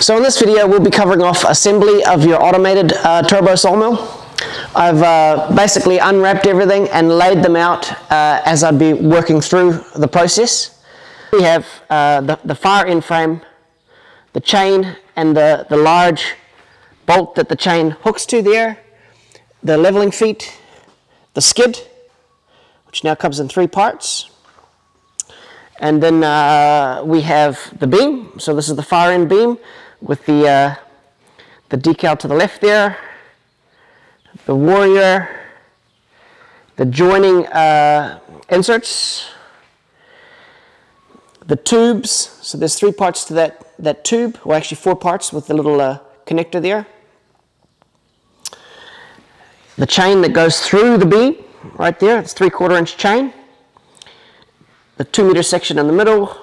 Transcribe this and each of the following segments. So in this video, we'll be covering off assembly of your automated turbo sawmill. I've basically unwrapped everything and laid them out as I'd be working through the process. We have the far end frame, the chain, and the large bolt that the chain hooks to there, the leveling feet, the skid, which now comes in three parts, and then we have the beam. So this is the far end beam with the decal to the left there, the warrior, the joining inserts, the tubes. So there's three parts to that tube, or actually four parts with the little connector there. The chain that goes through the beam, right there, it's 3/4 inch chain. The 2 meter section in the middle,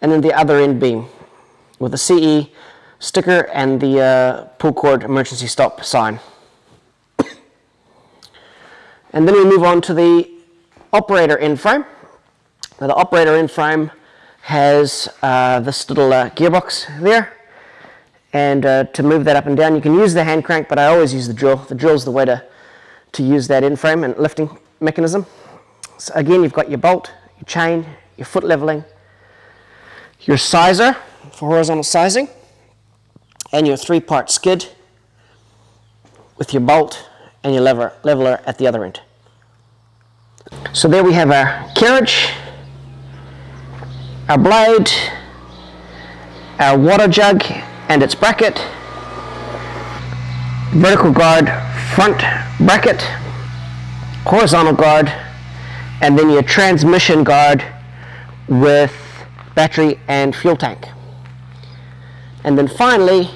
and then the other end beam with the CE sticker and the pull cord emergency stop sign. And then we move on to the operator end frame. Now the operator end frame has this little gearbox there, and to move that up and down you can use the hand crank, but I always use the drill. The drill's the way to use that end frame and lifting mechanism. So again, you've got your bolt, your chain, your foot leveling, your sizer for horizontal sizing, and your three-part skid with your bolt and your leveler at the other end. So there we have our carriage, our blade, our water jug and its bracket, vertical guard front bracket, horizontal guard, and then your transmission guard with battery and fuel tank. And then finally,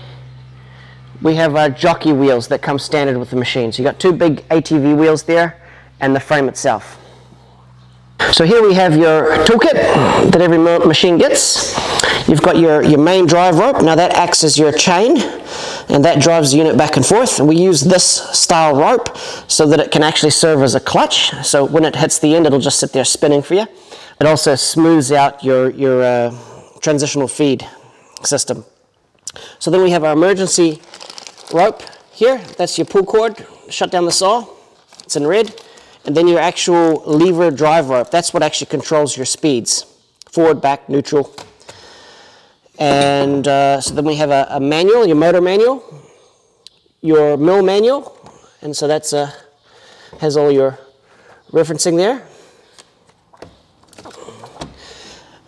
we have our jockey wheels that come standard with the machine. So you've got two big ATV wheels there and the frame itself. So here we have your toolkit that every machine gets. You've got your main drive rope. Now that acts as your chain and that drives the unit back and forth. And we use this style rope so that it can actually serve as a clutch. So when it hits the end, it'll just sit there spinning for you. It also smooths out your transitional feed system. So then we have our emergency rope here. That's your pull cord, shut down the saw, it's in red, and then your actual lever drive rope. That's what actually controls your speeds, forward, back, neutral. And so then we have a manual, your motor manual, your mill manual, and so that's has all your referencing there.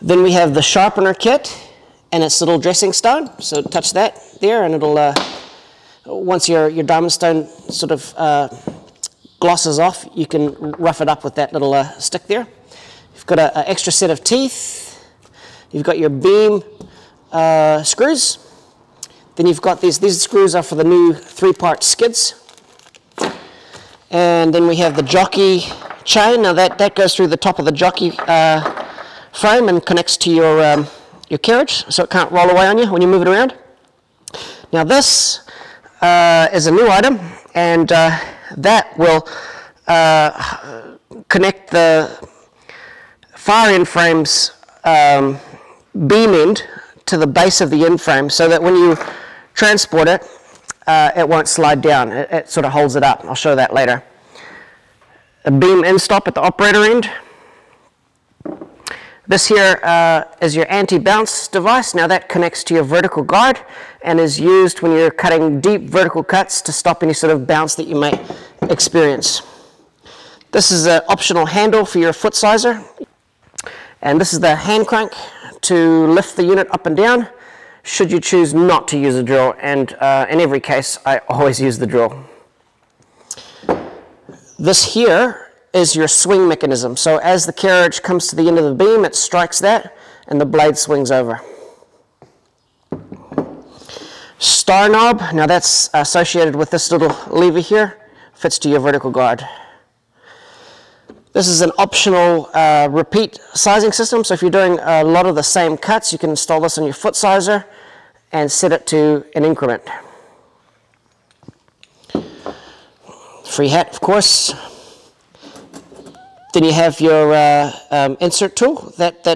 Then we have the sharpener kit and its little dressing stone. So touch that there and it'll once your diamond stone sort of glosses off, you can rough it up with that little stick there. You've got an extra set of teeth. You've got your beam screws. Then you've got these screws are for the new three-part skids. And then we have the jockey chain. Now that goes through the top of the jockey frame and connects to your carriage, so it can't roll away on you when you move it around. Now this is a new item, and that will connect the far end frame's beam end to the base of the end frame so that when you transport it, it won't slide down. It sort of holds it up. I'll show that later. A beam end stop at the operator end. This here is your anti-bounce device. Now that connects to your vertical guard and is used when you're cutting deep vertical cuts to stop any sort of bounce that you might experience. This is an optional handle for your foot sizer. And this is the hand crank to lift the unit up and down should you choose not to use a drill. And in every case, I always use the drill. This here is your swing mechanism. So as the carriage comes to the end of the beam, it strikes that and the blade swings over. Star knob, now that's associated with this little lever here, fits to your vertical guard. This is an optional repeat sizing system. So if you're doing a lot of the same cuts, you can install this on your foot sizer and set it to an increment. Free hat, of course. Then you have your insert tool that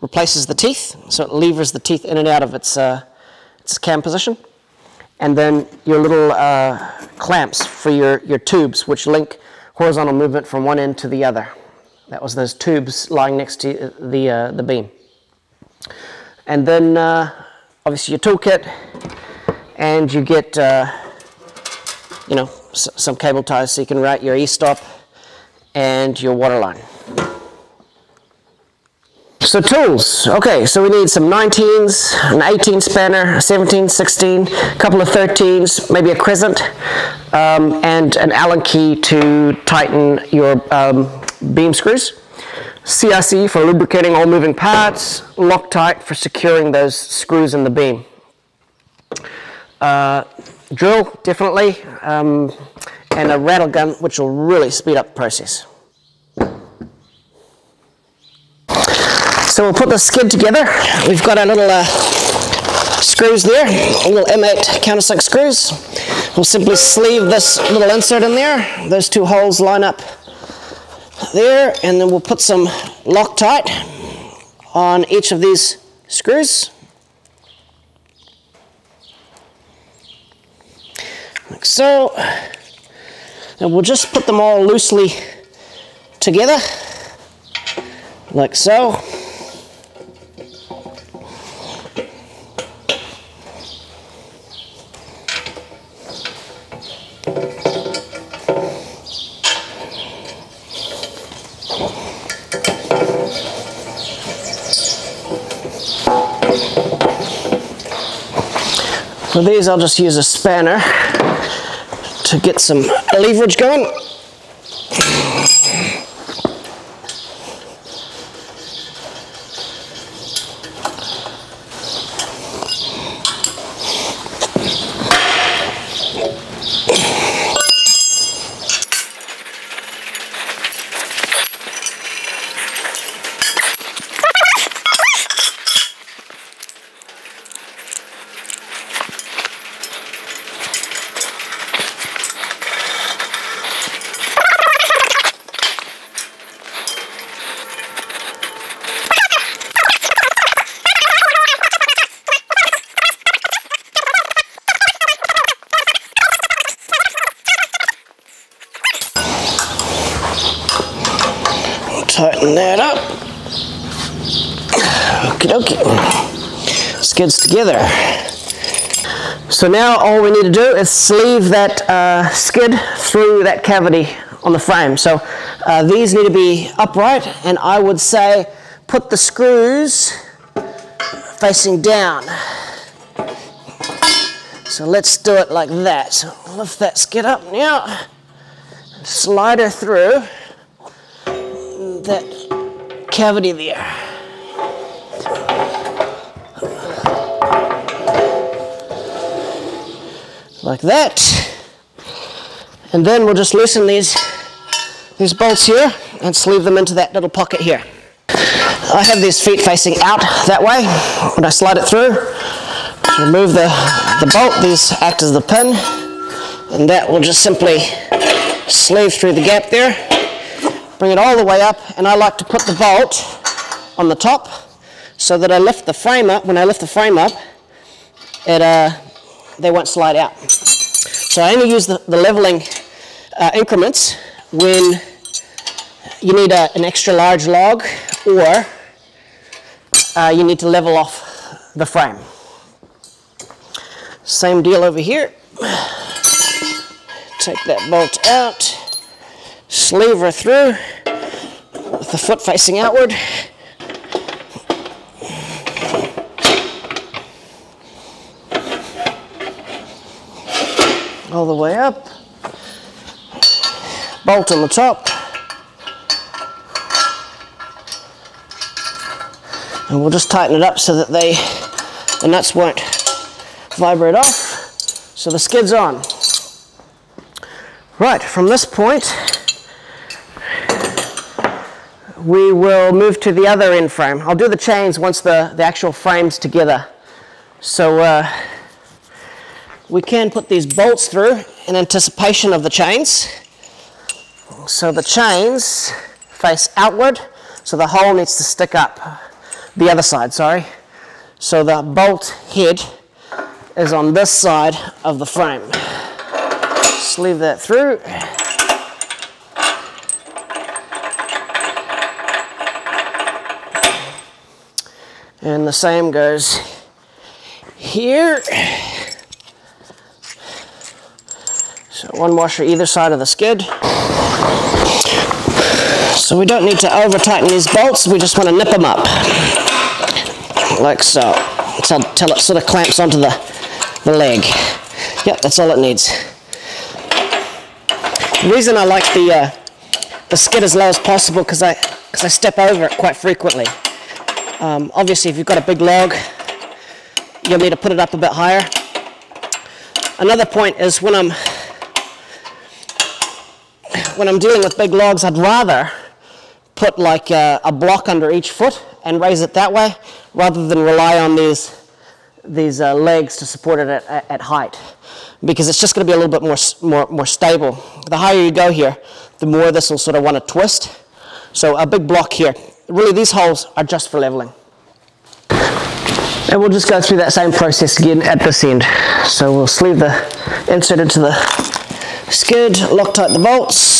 replaces the teeth, so it levers the teeth in and out of its cam position, and then your little clamps for your tubes, which link horizontal movement from one end to the other. That was those tubes lying next to the beam. And then obviously your toolkit, and you get you know, some cable ties so you can route your e-stop and your water line. So tools, okay, so we need some 19s, an 18 spanner, 17, 16, a couple of 13s, maybe a crescent, and an Allen key to tighten your beam screws, CIC for lubricating all moving parts, Loctite for securing those screws in the beam. Drill, definitely, and a rattle gun, which will really speed up the process. So we'll put the skid together. We've got our little screws there, little M8 countersunk screws. We'll simply sleeve this little insert in there. Those two holes line up there, and then we'll put some Loctite on each of these screws, like so. And we'll just put them all loosely together, like so. For these, I'll just use a spanner to get some leverage going. Tighten that up. Okie dokie. Skids together. So now all we need to do is sleeve that skid through that cavity on the frame. So these need to be upright, and I would say put the screws facing down. So let's do it like that. So lift that skid up now, slide her through that cavity there. Like that. And then we'll just loosen these bolts here and sleeve them into that little pocket here. I have these feet facing out that way. When I slide it through, remove the bolt, these act as the pin, and that will just simply sleeve through the gap there. Bring it all the way up, and I like to put the bolt on the top so that I lift the frame up. When I lift the frame up, it they won't slide out. So I only use the leveling increments when you need an extra large log, or you need to level off the frame. Same deal over here. Take that bolt out. Sleeve her through with the foot facing outward. All the way up. Bolt on the top. And we'll just tighten it up so that the nuts won't vibrate off. So the skid's on. Right, from this point, we will move to the other end frame. I'll do the chains once the actual frame's together. So we can put these bolts through in anticipation of the chains. So the chains face outward, so the hole needs to stick up. The other side, sorry. So the bolt head is on this side of the frame. Sleeve that through. And the same goes here. So one washer either side of the skid. So we don't need to over tighten these bolts, we just want to nip them up. Like so. Until it sort of clamps onto the leg. Yep, that's all it needs. The reason I like the skid as low as possible because I step over it quite frequently. Obviously, if you've got a big log, you'll need to put it up a bit higher. Another point is when I'm dealing with big logs, I'd rather put like a block under each foot and raise it that way, rather than rely on these legs to support it at height, because it's just going to be a little bit more stable. The higher you go here, the more this will sort of want to twist. So a big block here. Really, these holes are just for leveling. And we'll just go through that same process again at this end. So we'll sleeve the insert into the skid, Loctite the bolts.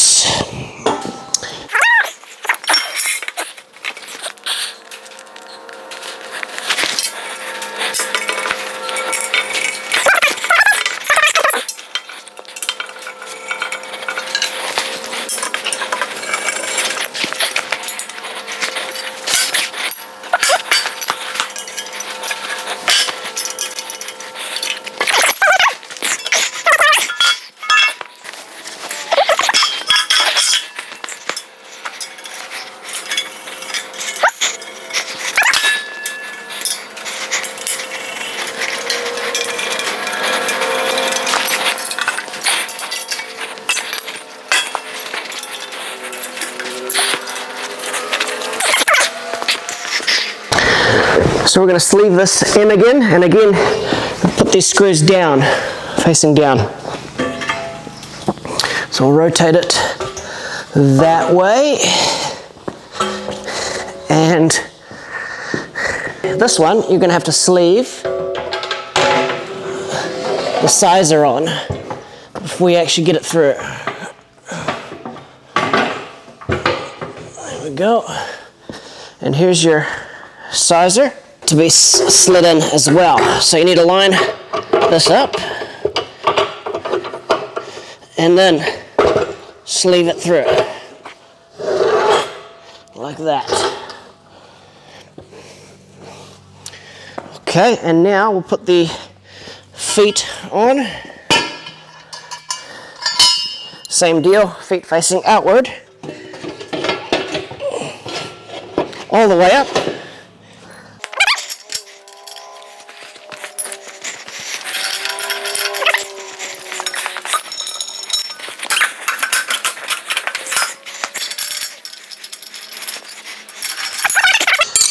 So we're going to sleeve this in again, and again put these screws down, facing down. So we'll rotate it that way, and this one you're going to have to sleeve the sizer on before you actually get it through. There we go, and here's your sizer to be slid in as well. So you need to line this up and then sleeve it through like that. Okay, and now we'll put the feet on. Same deal, feet facing outward all the way up.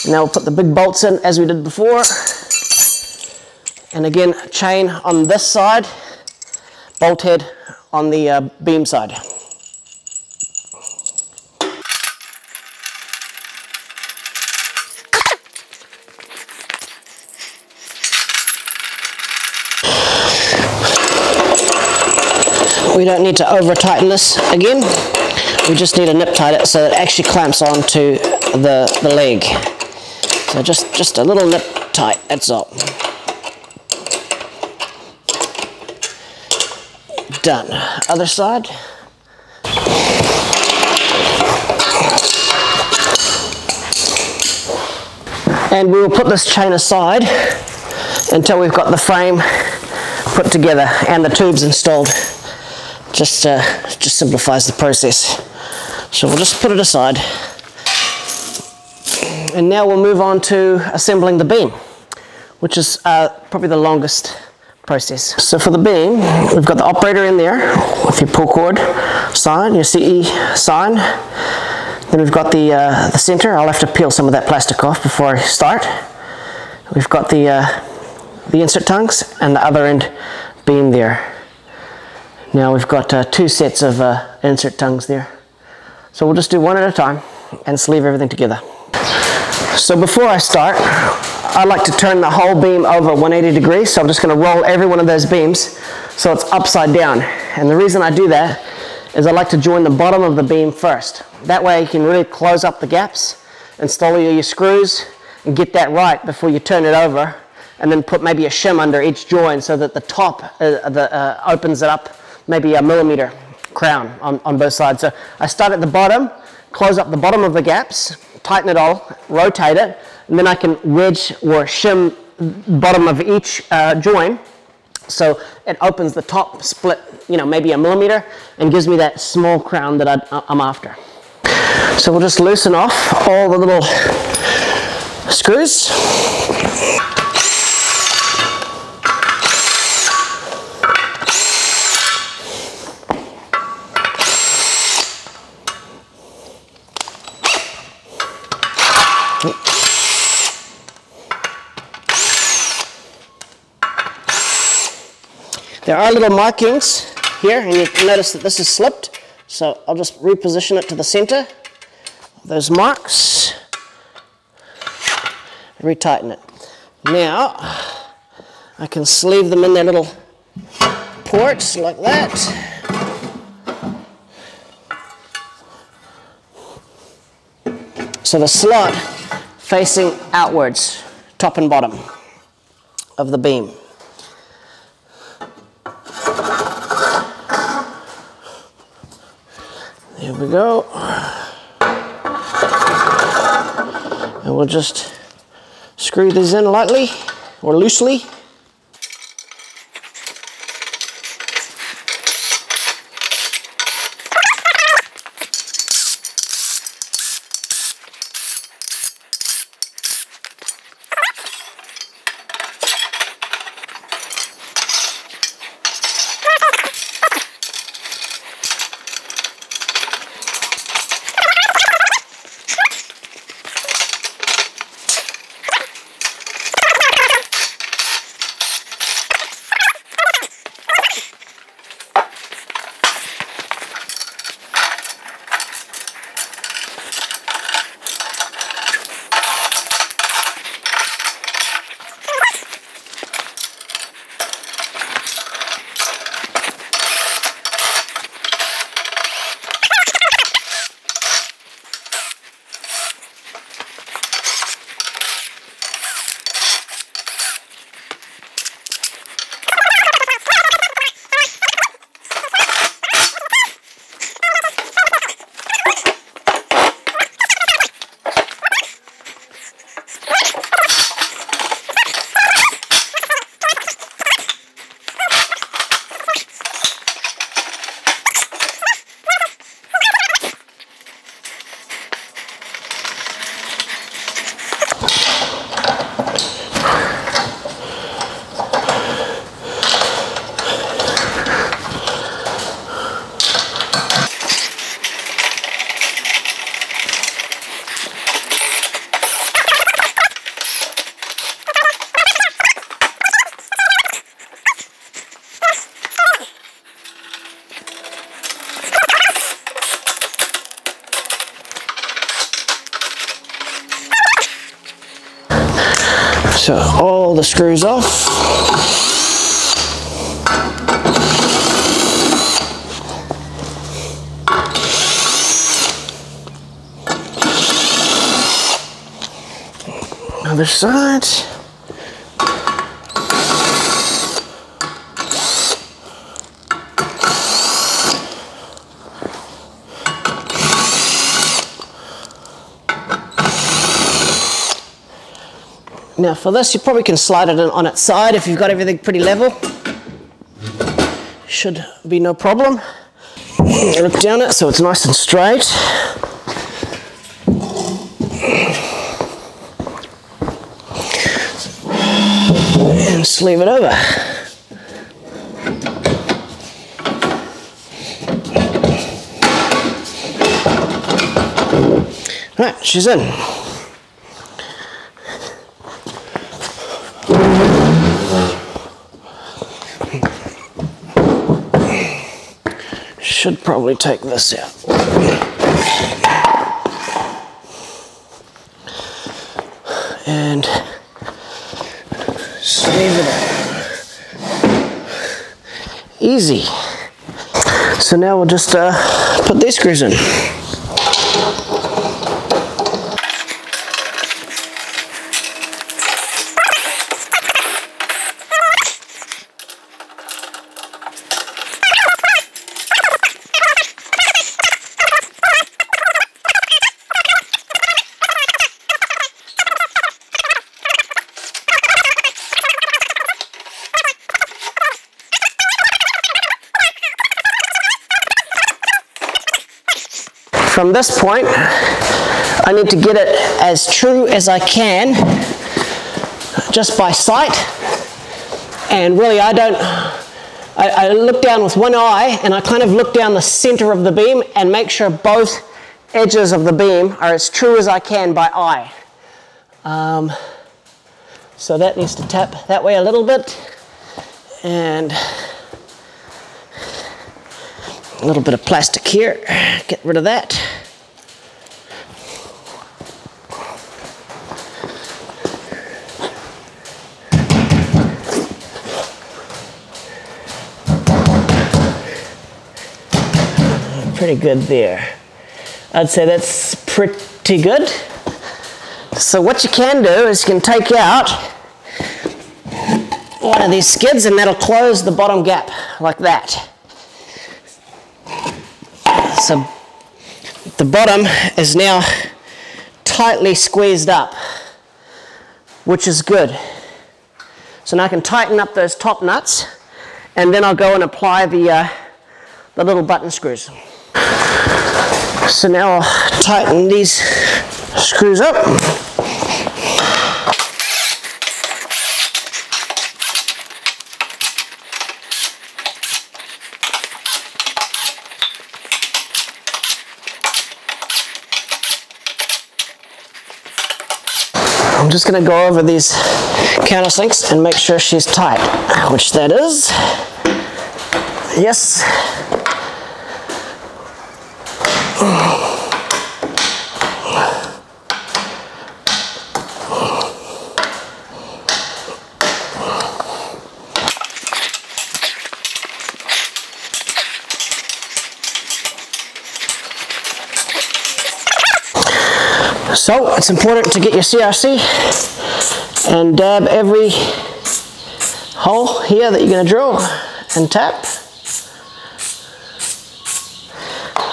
Now we'll put the big bolts in as we did before, and again chain on this side, bolt head on the beam side. We don't need to over tighten this again, we just need to nip tight it so it actually clamps onto the leg. So just a little nip tight, that's all. Done. Other side. And we will put this chain aside until we've got the frame put together and the tubes installed. Just simplifies the process. So we'll just put it aside. And now we'll move on to assembling the beam, which is probably the longest process. So for the beam, we've got the operator in there with your pull cord sign, your CE sign. Then we've got the center. I'll have to peel some of that plastic off before I start. We've got the insert tongues and the other end beam there. Now we've got two sets of insert tongues there. So we'll just do one at a time and sleeve everything together. So before I start, I'd like to turn the whole beam over 180 degrees, so I'm just going to roll every one of those beams so it's upside down. And the reason I do that is I like to join the bottom of the beam first. That way you can really close up the gaps, install your screws, and get that right before you turn it over, and then put maybe a shim under each join so that the top opens it up maybe a millimeter crown on both sides. So I start at the bottom, close up the bottom of the gaps, tighten it all, rotate it, and then I can wedge or shim bottom of each join so it opens the top split, you know, maybe a millimeter, and gives me that small crown that I'm after. So we'll just loosen off all the little screws. There are little markings here, and you can notice that this is slipped, so I'll just reposition it to the center, those marks, retighten it. Now I can sleeve them in their little ports like that. So the slot facing outwards, top and bottom of the beam. Here we go, and we'll just screw these in lightly or loosely. So all the screws off. Other side. Now for this, you probably can slide it in on its side if you've got everything pretty level. Should be no problem. Look down it so it's nice and straight. And sleeve it over. Right, she's in. Should probably take this out. And easy. So now we'll just put these screws in. From this point, I need to get it as true as I can, just by sight. And really, I look down with one eye, and I kind of look down the center of the beam and make sure both edges of the beam are as true as I can by eye. So that needs to tap that way a little bit, and a little bit of plastic here, get rid of that. Pretty good there. I'd say that's pretty good. So what you can do is you can take out one of these skids and that'll close the bottom gap like that. So the bottom is now tightly squeezed up, which is good. So now I can tighten up those top nuts, and then I'll go and apply the little button screws. So now I'll tighten these screws up. I'm just going to go over these countersinks and make sure she's tight, which that is. Yes. So it's important to get your CRC and dab every hole here that you're going to drill and tap,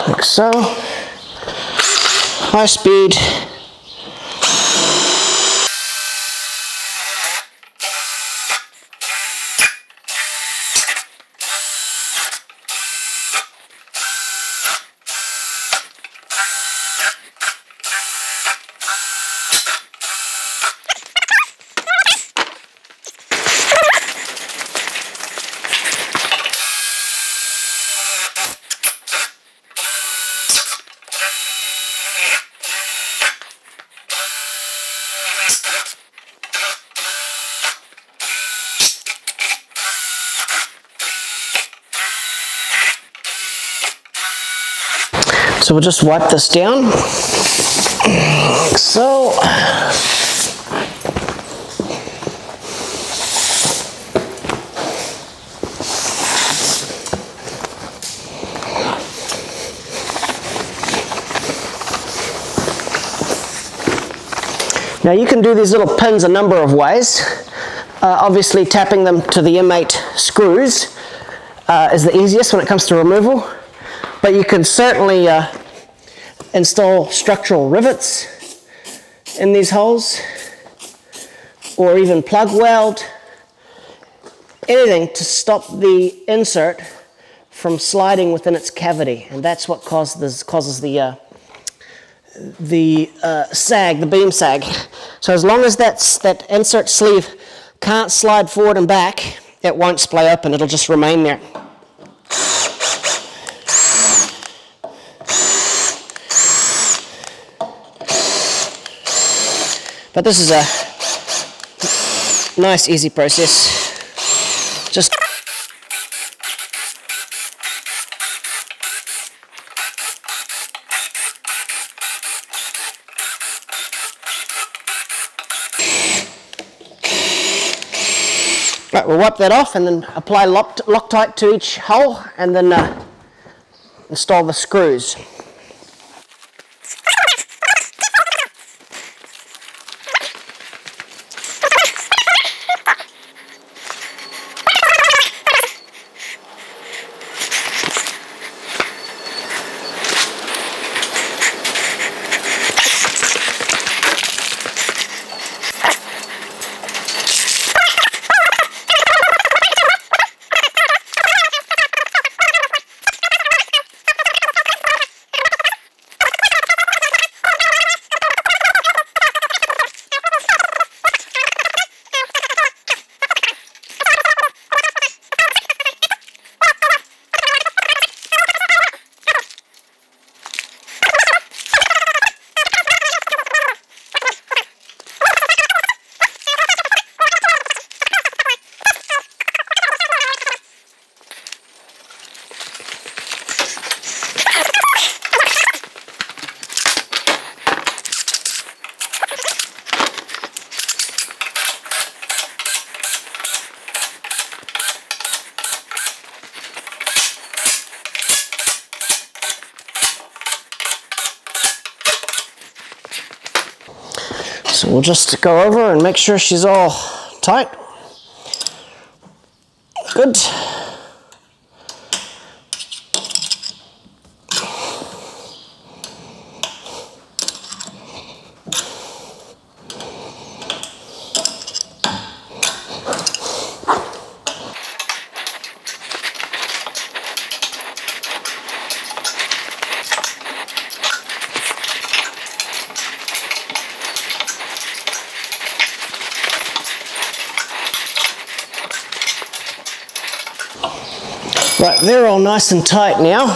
like so, high speed. So we'll just wipe this down, like so. Now you can do these little pins a number of ways. Obviously tapping them to the M8 screws is the easiest when it comes to removal. But you can certainly install structural rivets in these holes, or even plug weld, anything to stop the insert from sliding within its cavity. And that's what causes the sag, the beam sag. So as long as that insert sleeve can't slide forward and back, it won't splay open, it'll just remain there. But this is a nice, easy process. Just Right, we'll wipe that off and then apply Loctite to each hole and then install the screws. So we'll just go over and make sure she's all tight. Good. Right, they're all nice and tight now.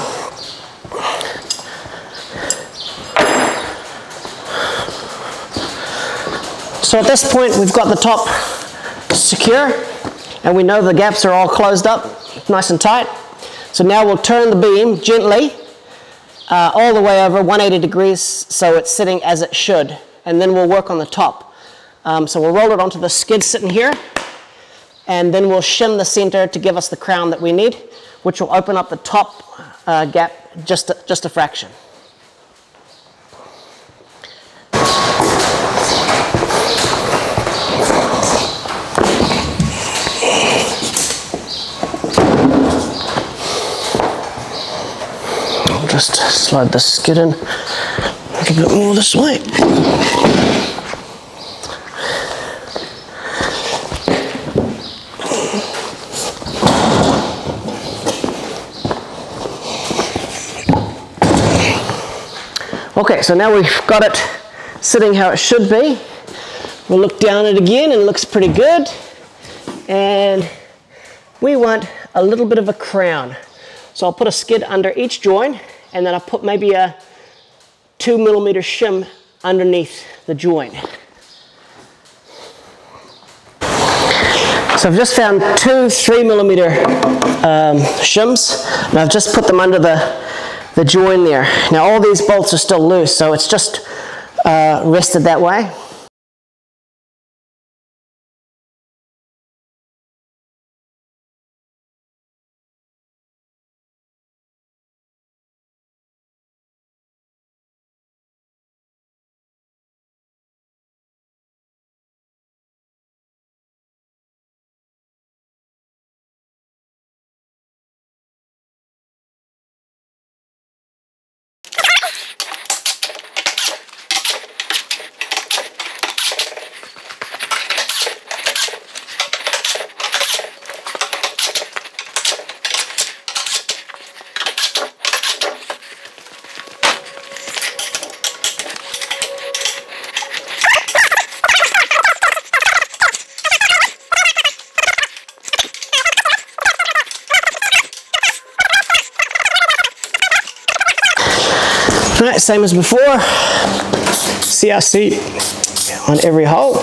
So at this point we've got the top secure and we know the gaps are all closed up, nice and tight. So now we'll turn the beam gently all the way over 180 degrees so it's sitting as it should, and then we'll work on the top. So we'll roll it onto the skid sitting here and then we'll shim the center to give us the crown that we need, which will open up the top gap just a fraction. I'll just slide the skid in a little bit more this way. Okay, so now we've got it sitting how it should be. We'll look down it again and it looks pretty good. And we want a little bit of a crown. So I'll put a skid under each join and then I'll put maybe a 2mm shim underneath the join. So I've just found two 3mm shims and I've just put them under the join there. Now all these bolts are still loose, so it's just rested that way. Right, same as before, CRC on every hole.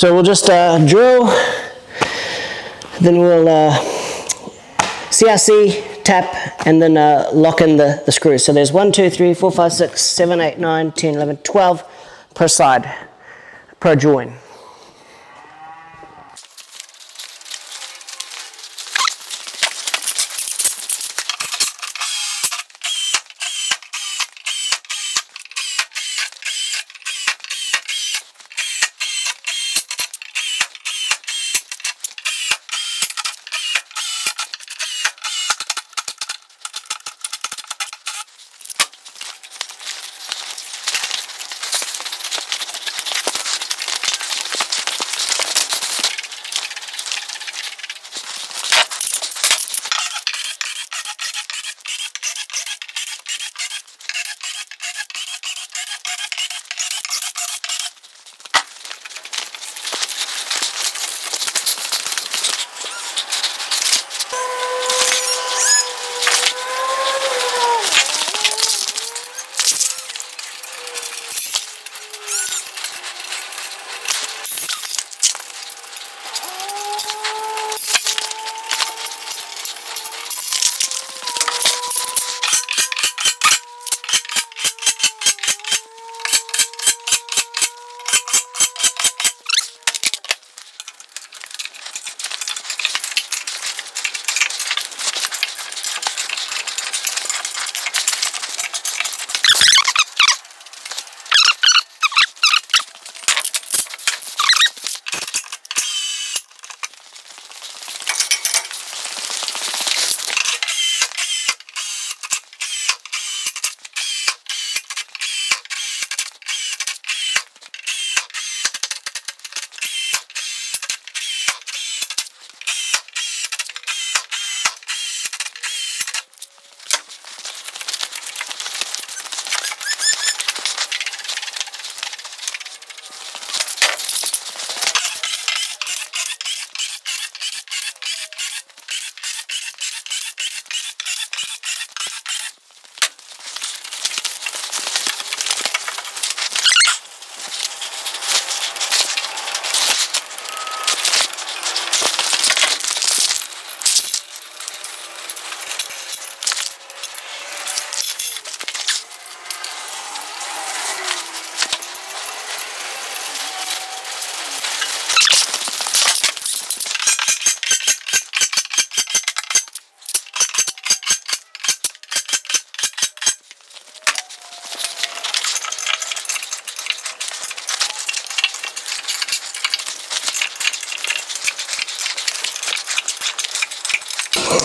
So we'll just drill, then we'll CRC, tap, and then lock in the screws. So there's 1, 2, 3, 4, 5, 6, 7, 8, 9, 10, 11, 12 per side, per join.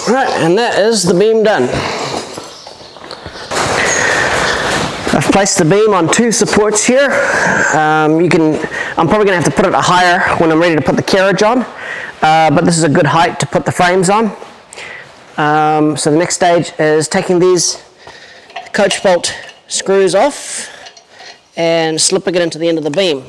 Right, and that is the beam done. I've placed the beam on two supports here. I'm probably going to have to put it higher when I'm ready to put the carriage on, but this is a good height to put the frames on. So the next stage is taking these coach bolt screws off and slipping it into the end of the beam.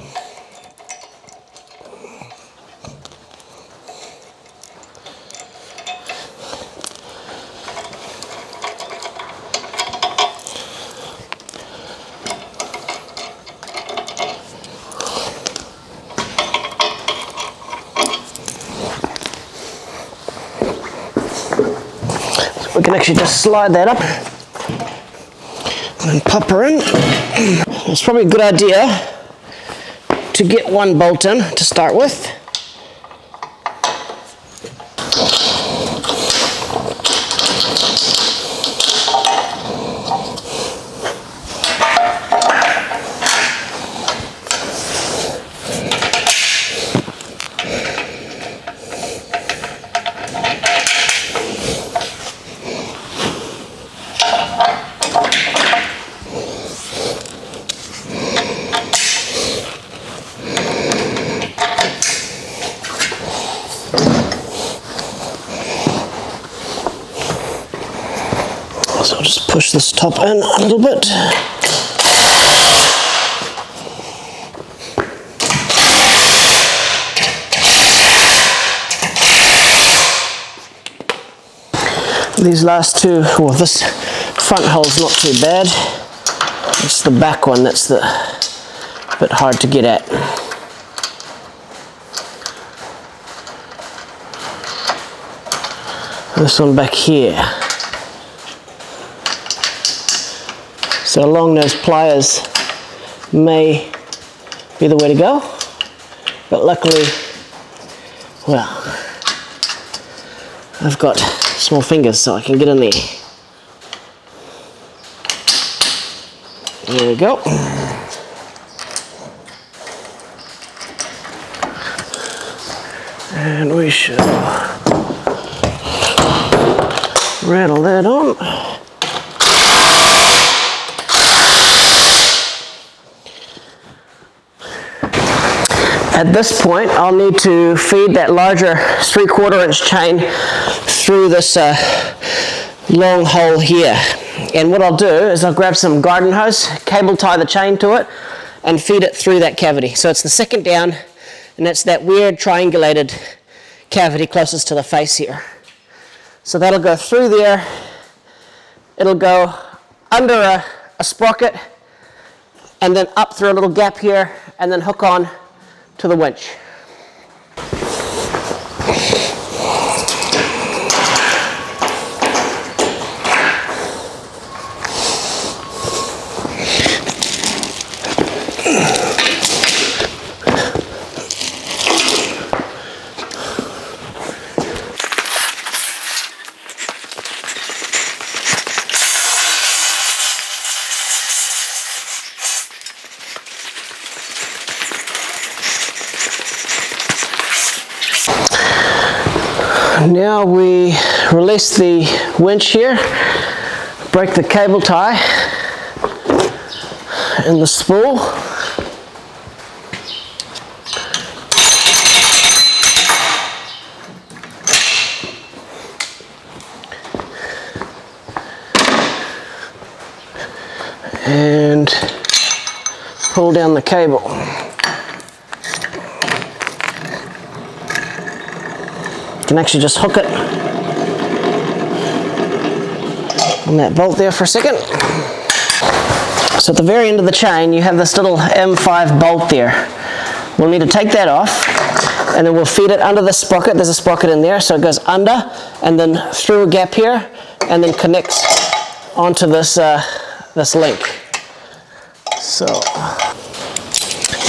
We can actually just slide that up and pop her in. It's probably a good idea to get one bolt in to start with. So I'll just push this top in a little bit. These last two, well, this front hole's not too bad. It's the back one that's the bit hard to get at. this one back here. So long nose pliers may be the way to go, but luckily, well, I've got small fingers so I can get in there. There we go. And we should rattle that on. At this point, I'll need to feed that larger 3/4 inch chain through this long hole here. And what I'll do is I'll grab some garden hose, cable tie the chain to it, and feed it through that cavity. So it's the second down, and it's that weird triangulated cavity closest to the face here. So that'll go through there. It'll go under a sprocket, and then up through a little gap here, and then hook on to the winch. Now we release the winch here, break the cable tie and the spool. And pull down the cable. Can actually just hook it on that bolt there for a second. So at the very end of the chain you have this little M5 bolt there. We'll need to take that off and then we'll feed it under the sprocket. There's a sprocket in there, so it goes under and then through a gap here and then connects onto this, this link. So,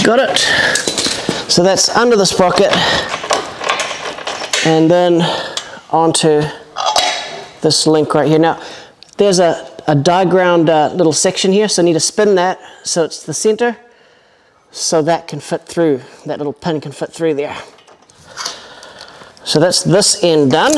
got it. So that's under the sprocket and then onto this link right here. Now, there's a die-ground little section here, so I need to spin that so it's the center, so that can fit through, that little pin can fit through there. So that's this end done.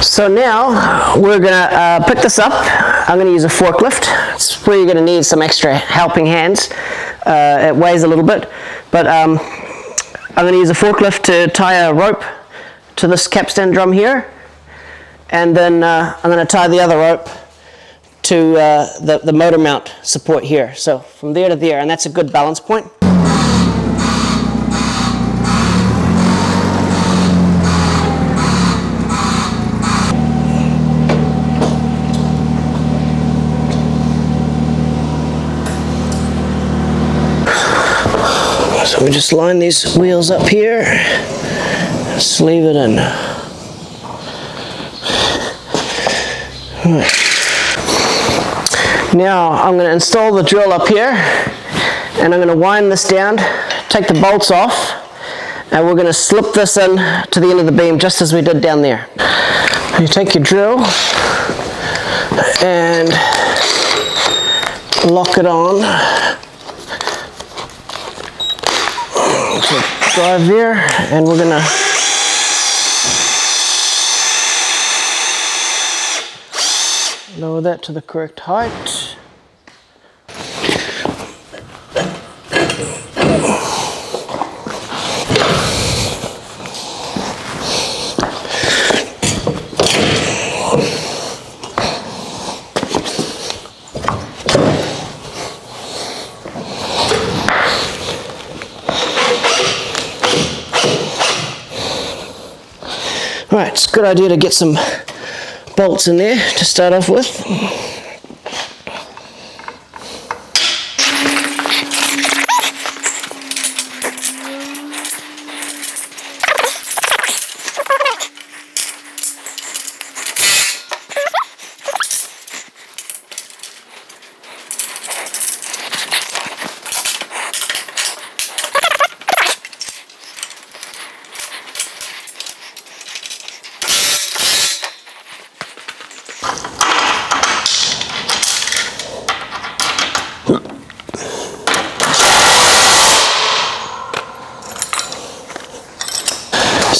So now we're gonna pick this up. I'm gonna use a forklift. It's where you're gonna need some extra helping hands. It weighs a little bit, but I'm gonna use a forklift to tie a rope to this capstan drum here, and then I'm gonna tie the other rope to the motor mount support here. So from there to there, and that's a good balance point. We just line these wheels up here, sleeve it in. Right. Now I'm going to install the drill up here and I'm going to wind this down, take the bolts off, and we're going to slip this in to the end of the beam just as we did down there. You take your drill and lock it on. Drive there, and we're gonna lower that to the correct height. Right, it's a good idea to get some bolts in there to start off with.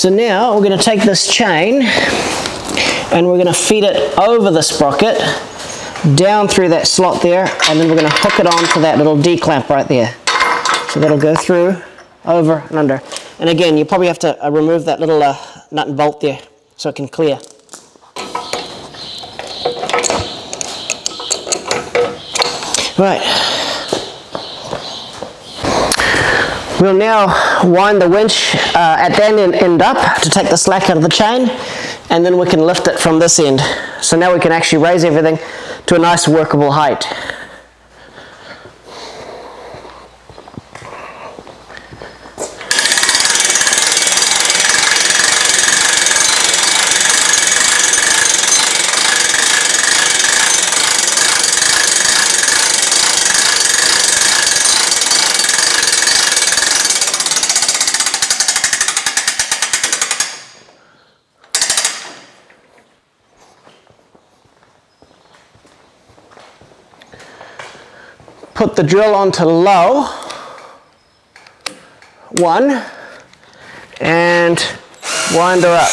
So now we're going to take this chain and we're going to feed it over the sprocket down through that slot there, and then we're going to hook it onto that little D-clamp right there. So that'll go through, over and under. And again, you probably have to remove that little nut and bolt there so it can clear. Right. We'll now wind the winch at that end up to take the slack out of the chain, and then we can lift it from this end. So now we can actually raise everything to a nice workable height. Put the drill onto low, 1, and wind her up.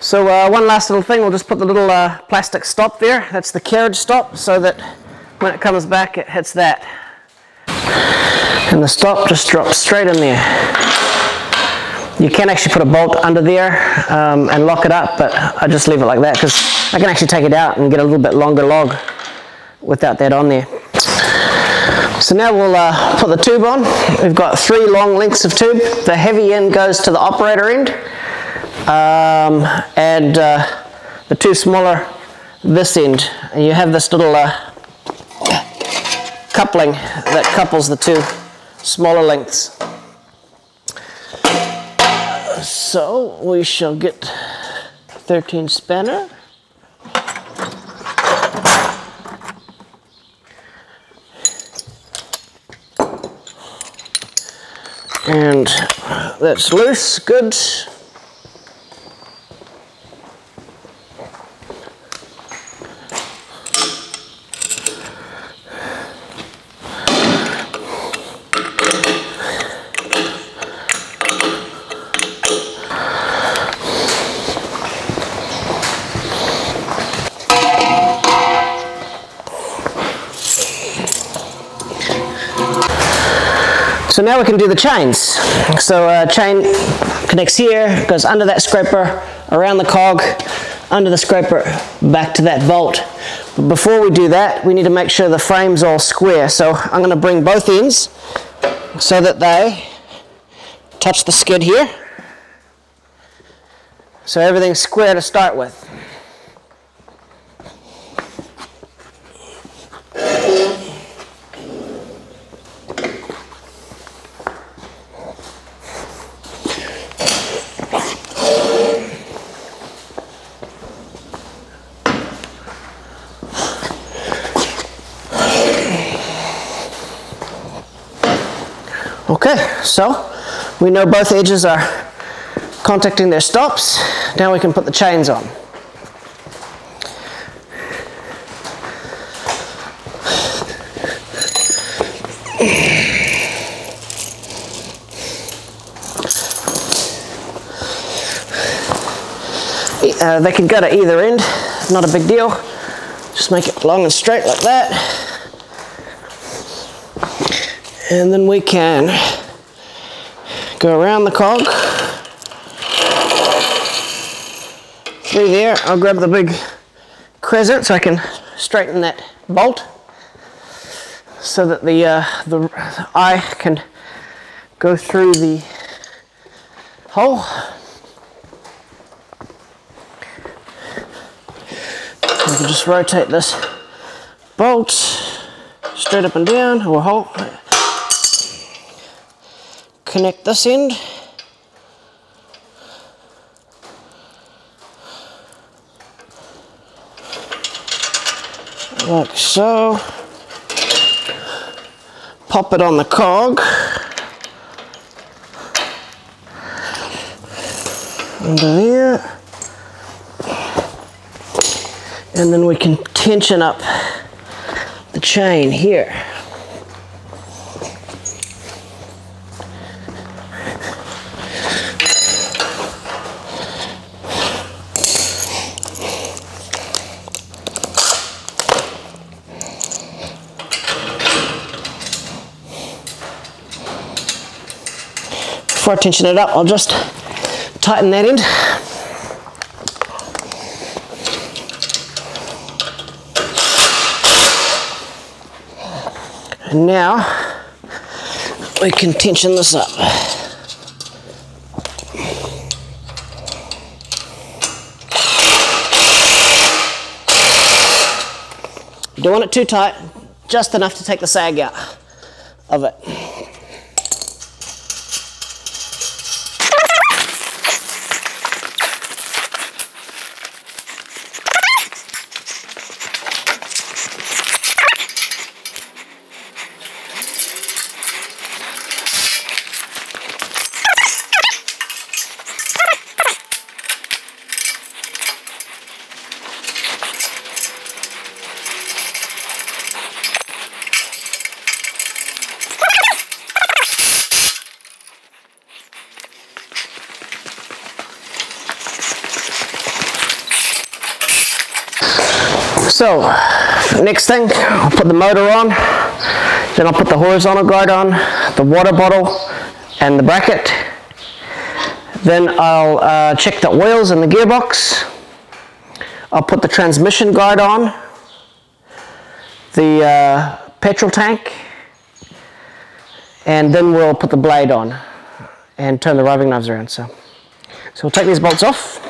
So one last little thing, we'll just put the little plastic stop there, that's the carriage stop, so that when it comes back, it hits that. And the stop just drops straight in there. You can actually put a bolt under there and lock it up, but I just leave it like that because I can actually take it out and get a little bit longer log without that on there. So now we'll put the tube on. We've got 3 long lengths of tube. The heavy end goes to the operator end, and the 2 smaller, this end. And you have this little coupling that couples the 2 smaller lengths. So we shall get 13 spanner. And that's loose, good. So now we can do the chains. So chain connects here, goes under that scraper, around the cog, under the scraper, back to that bolt. But before we do that, we need to make sure the frame's all square. So I'm gonna bring both ends so that they touch the skid here. So everything's square to start with. Okay, so we know both edges are contacting their stops. Now we can put the chains on. They can go to either end, not a big deal. Just make it long and straight like that. And then we can go around the cog, through there. I'll grab the big crescent so I can straighten that bolt so that the eye can go through the hole. We can just rotate this bolt straight up and down, or hole. Connect this end. Like so. Pop it on the cog. into there. And then we can tension up the chain here. Before I tension it up, I'll just tighten that end. And now we can tension this up. You don't want it too tight, just enough to take the sag out of it. So, next thing, I'll put the motor on, then I'll put the horizontal guide on, the water bottle, and the bracket. Then I'll check the oils and the gearbox. I'll put the transmission guide on, the petrol tank, and then we'll put the blade on and turn the riving knives around. So we'll take these bolts off.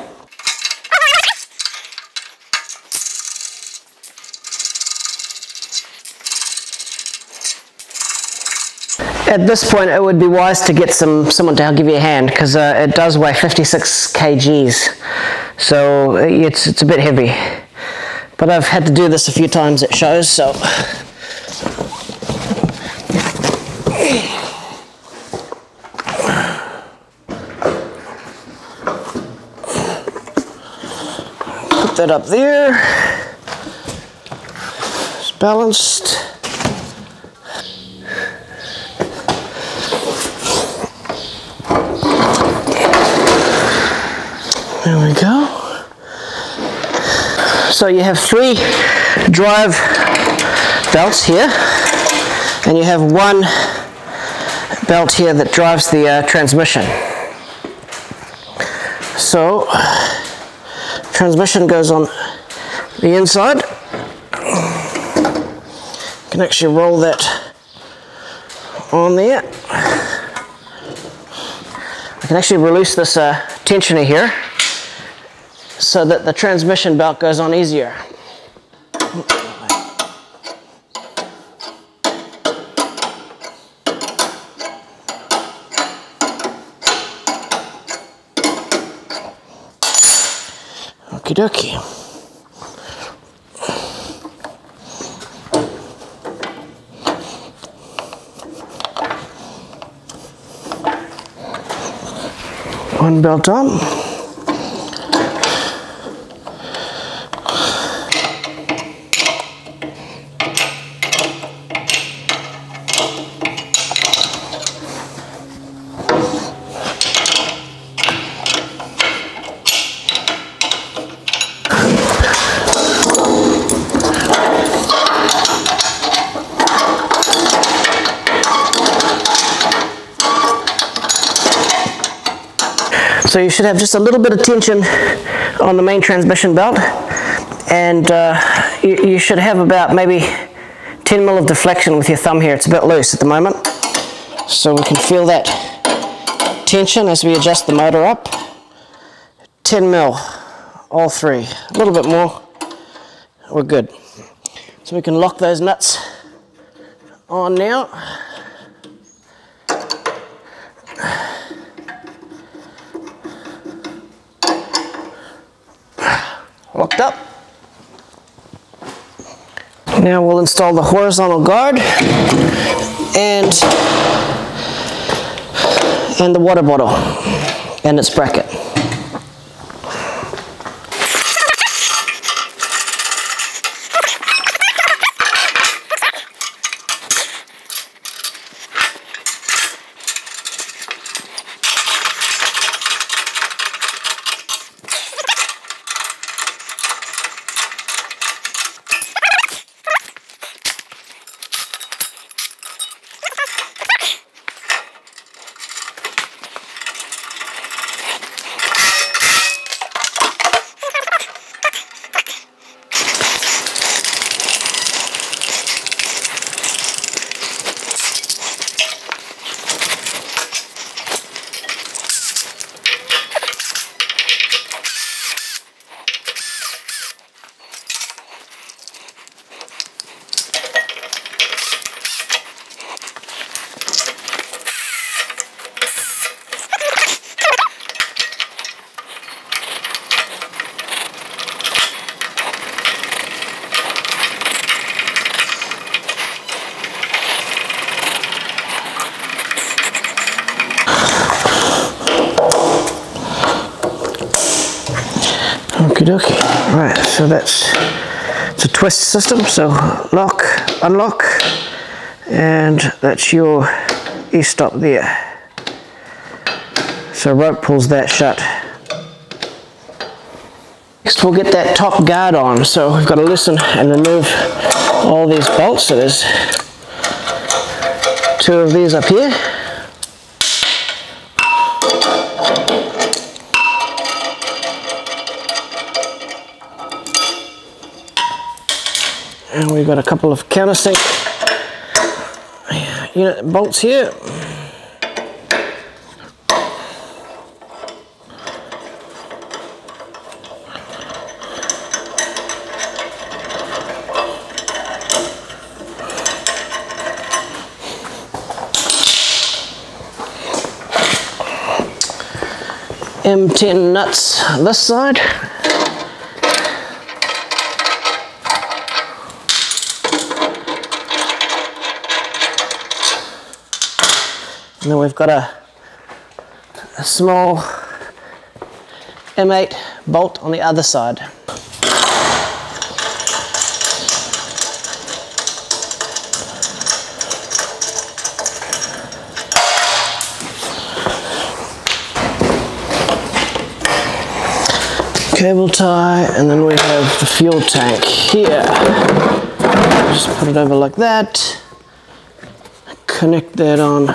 At this point, it would be wise to get someone to give you a hand, because it does weigh 56 kgs, so it's a bit heavy. But I've had to do this a few times at shows, so. Put that up there. It's balanced. There we go. So you have three drive belts here, and you have one belt here that drives the transmission. So transmission goes on the inside. You can actually roll that on there. I can actually release this tensioner here, so that the transmission belt goes on easier. Okie dokie. One belt on. So you should have just a little bit of tension on the main transmission belt, and you should have about maybe 10 mil of deflection with your thumb here. It's a bit loose at the moment. So we can feel that tension as we adjust the motor up. 10 mil, all three. A little bit more, we're good. So we can lock those nuts on now. Locked up. Now we'll install the horizontal guard and the water bottle and its bracket. Okie dokie. Right, so it's a twist system, so lock, unlock, and that's your e-stop there. So rope pulls that shut. Next we'll get that top guard on, so we've got to loosen and remove all these bolts. So there's two of these up here. And we've got a couple of countersink unit bolts here. M10 nuts this side. And then we've got a small M8 bolt on the other side. Cable tie, and then we have the fuel tank here. Just put it over like that. Connect that on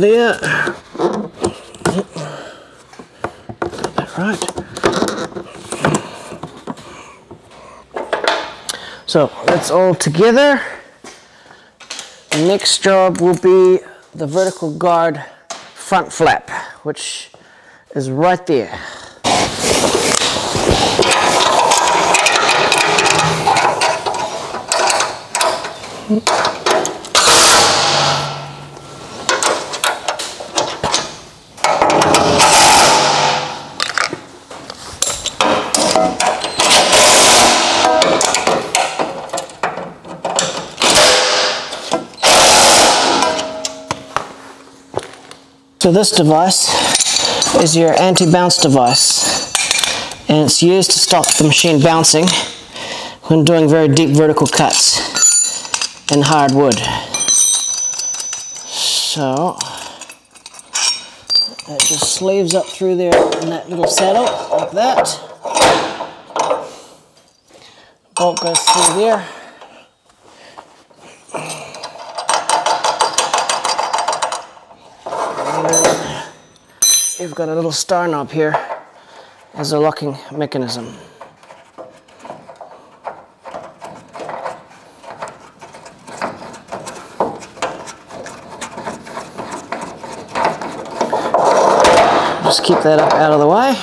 there. Got that right. So that's all together. The next job will be the vertical guard front flap, which is right there. So this device is your anti-bounce device, and it's used to stop the machine bouncing when doing very deep vertical cuts in hard wood. So it just sleeves up through there in that little saddle like that. Bolt goes through there. We've got a little star knob here as a locking mechanism. Just keep that up out of the way.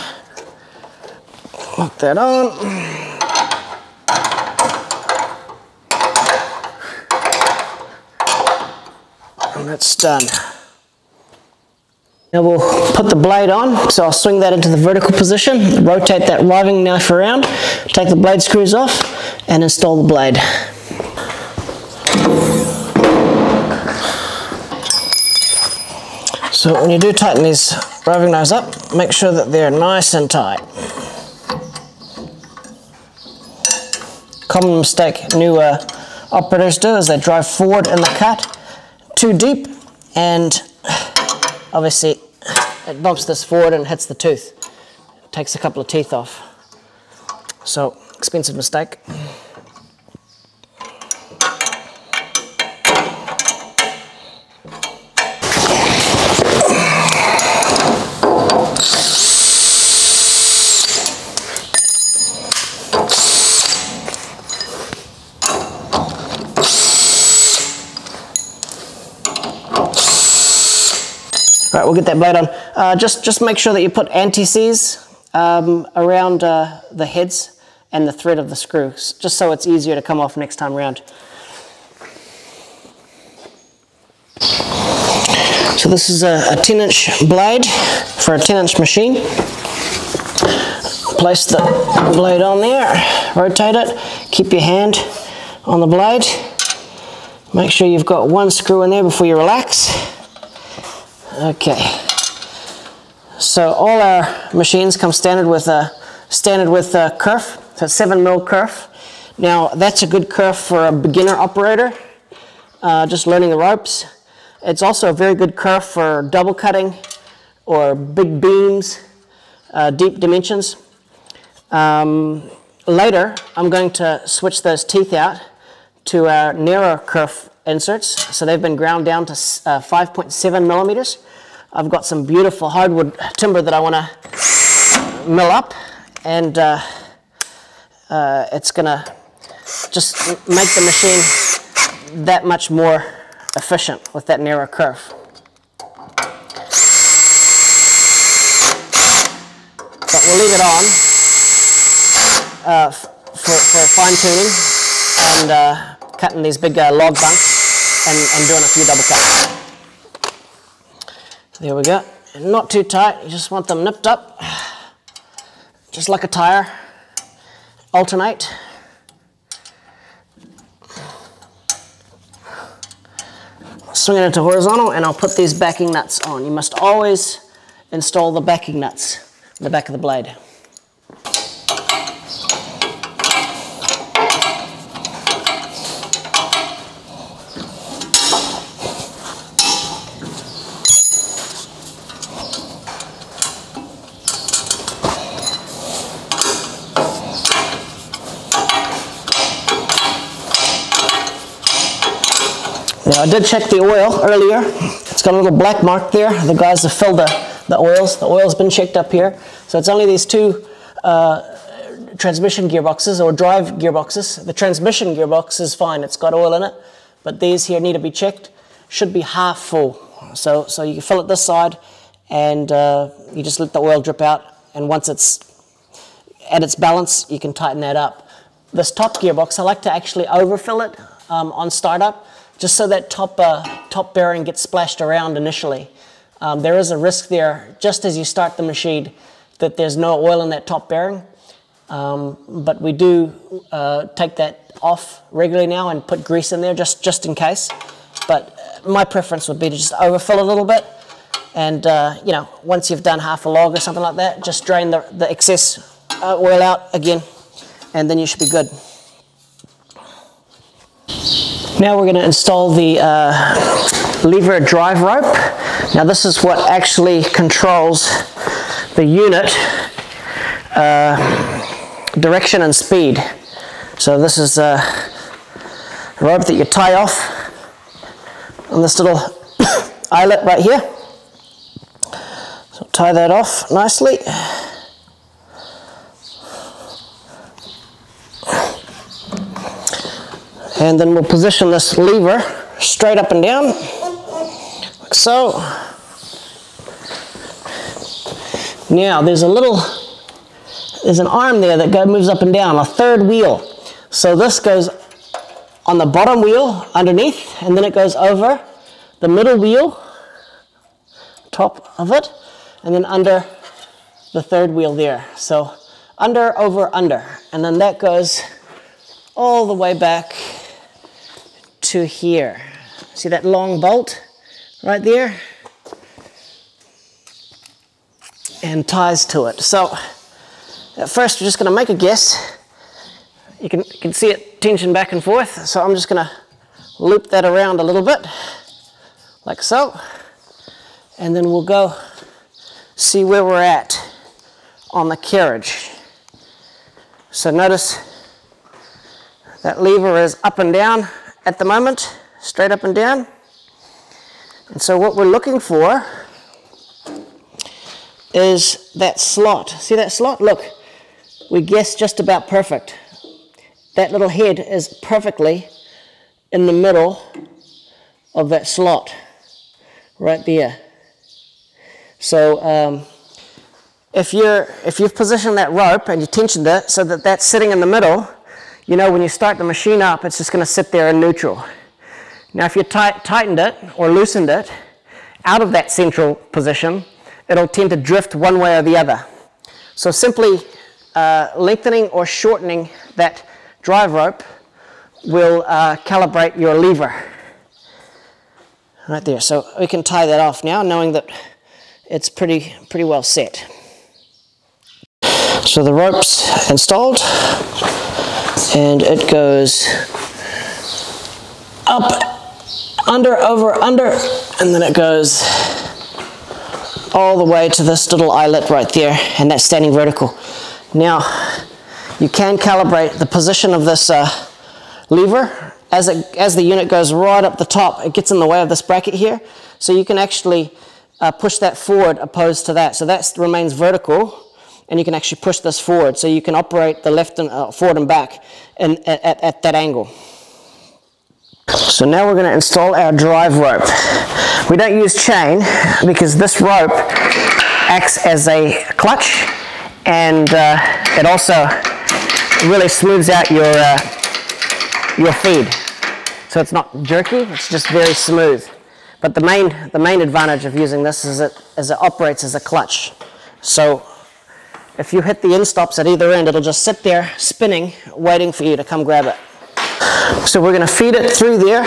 Lock that on. And that's done. Now we'll put the blade on, so I'll swing that into the vertical position, rotate that riving knife around, take the blade screws off, and install the blade. So when you do tighten these riving knives up, make sure that they're nice and tight. Common mistake newer operators do is they drive forward in the cut too deep, and obviously it bumps this forward and hits the tooth. It takes a couple of teeth off. So, expensive mistake. Right, we'll get that blade on. Just make sure that you put anti-seize around the heads and the thread of the screws, just so it's easier to come off next time round. So this is a 10-inch blade for a 10-inch machine. Place the blade on there, rotate it, keep your hand on the blade. Make sure you've got one screw in there before you relax. Okay, So all our machines come standard with a kerf, so 7mm kerf. Now that's a good kerf for a beginner operator, just learning the ropes. It's also a very good kerf for double cutting or big beams, deep dimensions. Later, I'm going to switch those teeth out to our narrow kerf inserts. So they've been ground down to 5.7mm. I've got some beautiful hardwood timber that I want to mill up, and it's going to just make the machine that much more efficient with that narrow kerf. But we'll leave it on for fine-tuning and cutting these big log bunks and doing a few double cuts. There we go. And not too tight, you just want them nipped up, just like a tire. Alternate. Swing it into horizontal, and I'll put these backing nuts on. You must always install the backing nuts in the back of the blade. I did check the oil earlier. It's got a little black mark there. The guys have filled the oils. The oil's been checked up here. So it's only these two transmission gearboxes or drive gearboxes. The transmission gearbox is fine. It's got oil in it. But these here need to be checked. Should be half full. So you fill it this side and you just let the oil drip out. And once it's at its balance, you can tighten that up. This top gearbox, I like to actually overfill it on startup, just so that top bearing gets splashed around initially. There is a risk there, just as you start the machine, that there's no oil in that top bearing. But we do take that off regularly now and put grease in there just in case. But my preference would be to just overfill a little bit. And you know, once you've done half a log or something like that, just drain the excess oil out again, and then you should be good. Now we're going to install the lever drive rope. Now this is what actually controls the unit direction and speed. So this is a rope that you tie off on this little eyelet right here. So tie that off nicely. And then we'll position this lever straight up and down, like so. Now there's an arm there that moves up and down, a third wheel. So this goes on the bottom wheel underneath, and then it goes over the middle wheel, top of it, and then under the third wheel there. So under, over, under, and then that goes all the way back to here. See that long bolt right there? And ties to it. So at first we're just going to make a guess. You can see it tension back and forth, so I'm just going to loop that around a little bit, like so, and then we'll go see where we're at on the carriage. So notice that lever is up and down at the moment, straight up and down. And so what we're looking for is that slot. See that slot? Look, we guessed just about perfect. That little head is perfectly in the middle of that slot, right there. So if you've positioned that rope and you tensioned it so that that's sitting in the middle, you know, when you start the machine up, it's just going to sit there in neutral. Now if you tightened it or loosened it out of that central position, it'll tend to drift one way or the other. So simply lengthening or shortening that drive rope will calibrate your lever. Right there. So we can tie that off now, knowing that it's pretty well set. So the rope's installed and it goes up, under, over, under, and then it goes all the way to this little eyelet right there, and that's standing vertical. Now you can calibrate the position of this lever as the unit goes right up the top. It gets in the way of this bracket here, so you can actually push that forward opposed to that. So that remains vertical, and you can actually push this forward, so you can operate the left and forward and back at that angle. So now we're going to install our drive rope. We don't use chain because this rope acts as a clutch, and it also really smooths out your feed. So it's not jerky, it's just very smooth. But the main advantage of using this is it operates as a clutch. So if you hit the end stops at either end, it'll just sit there spinning, waiting for you to come grab it. So we're going to feed it through there,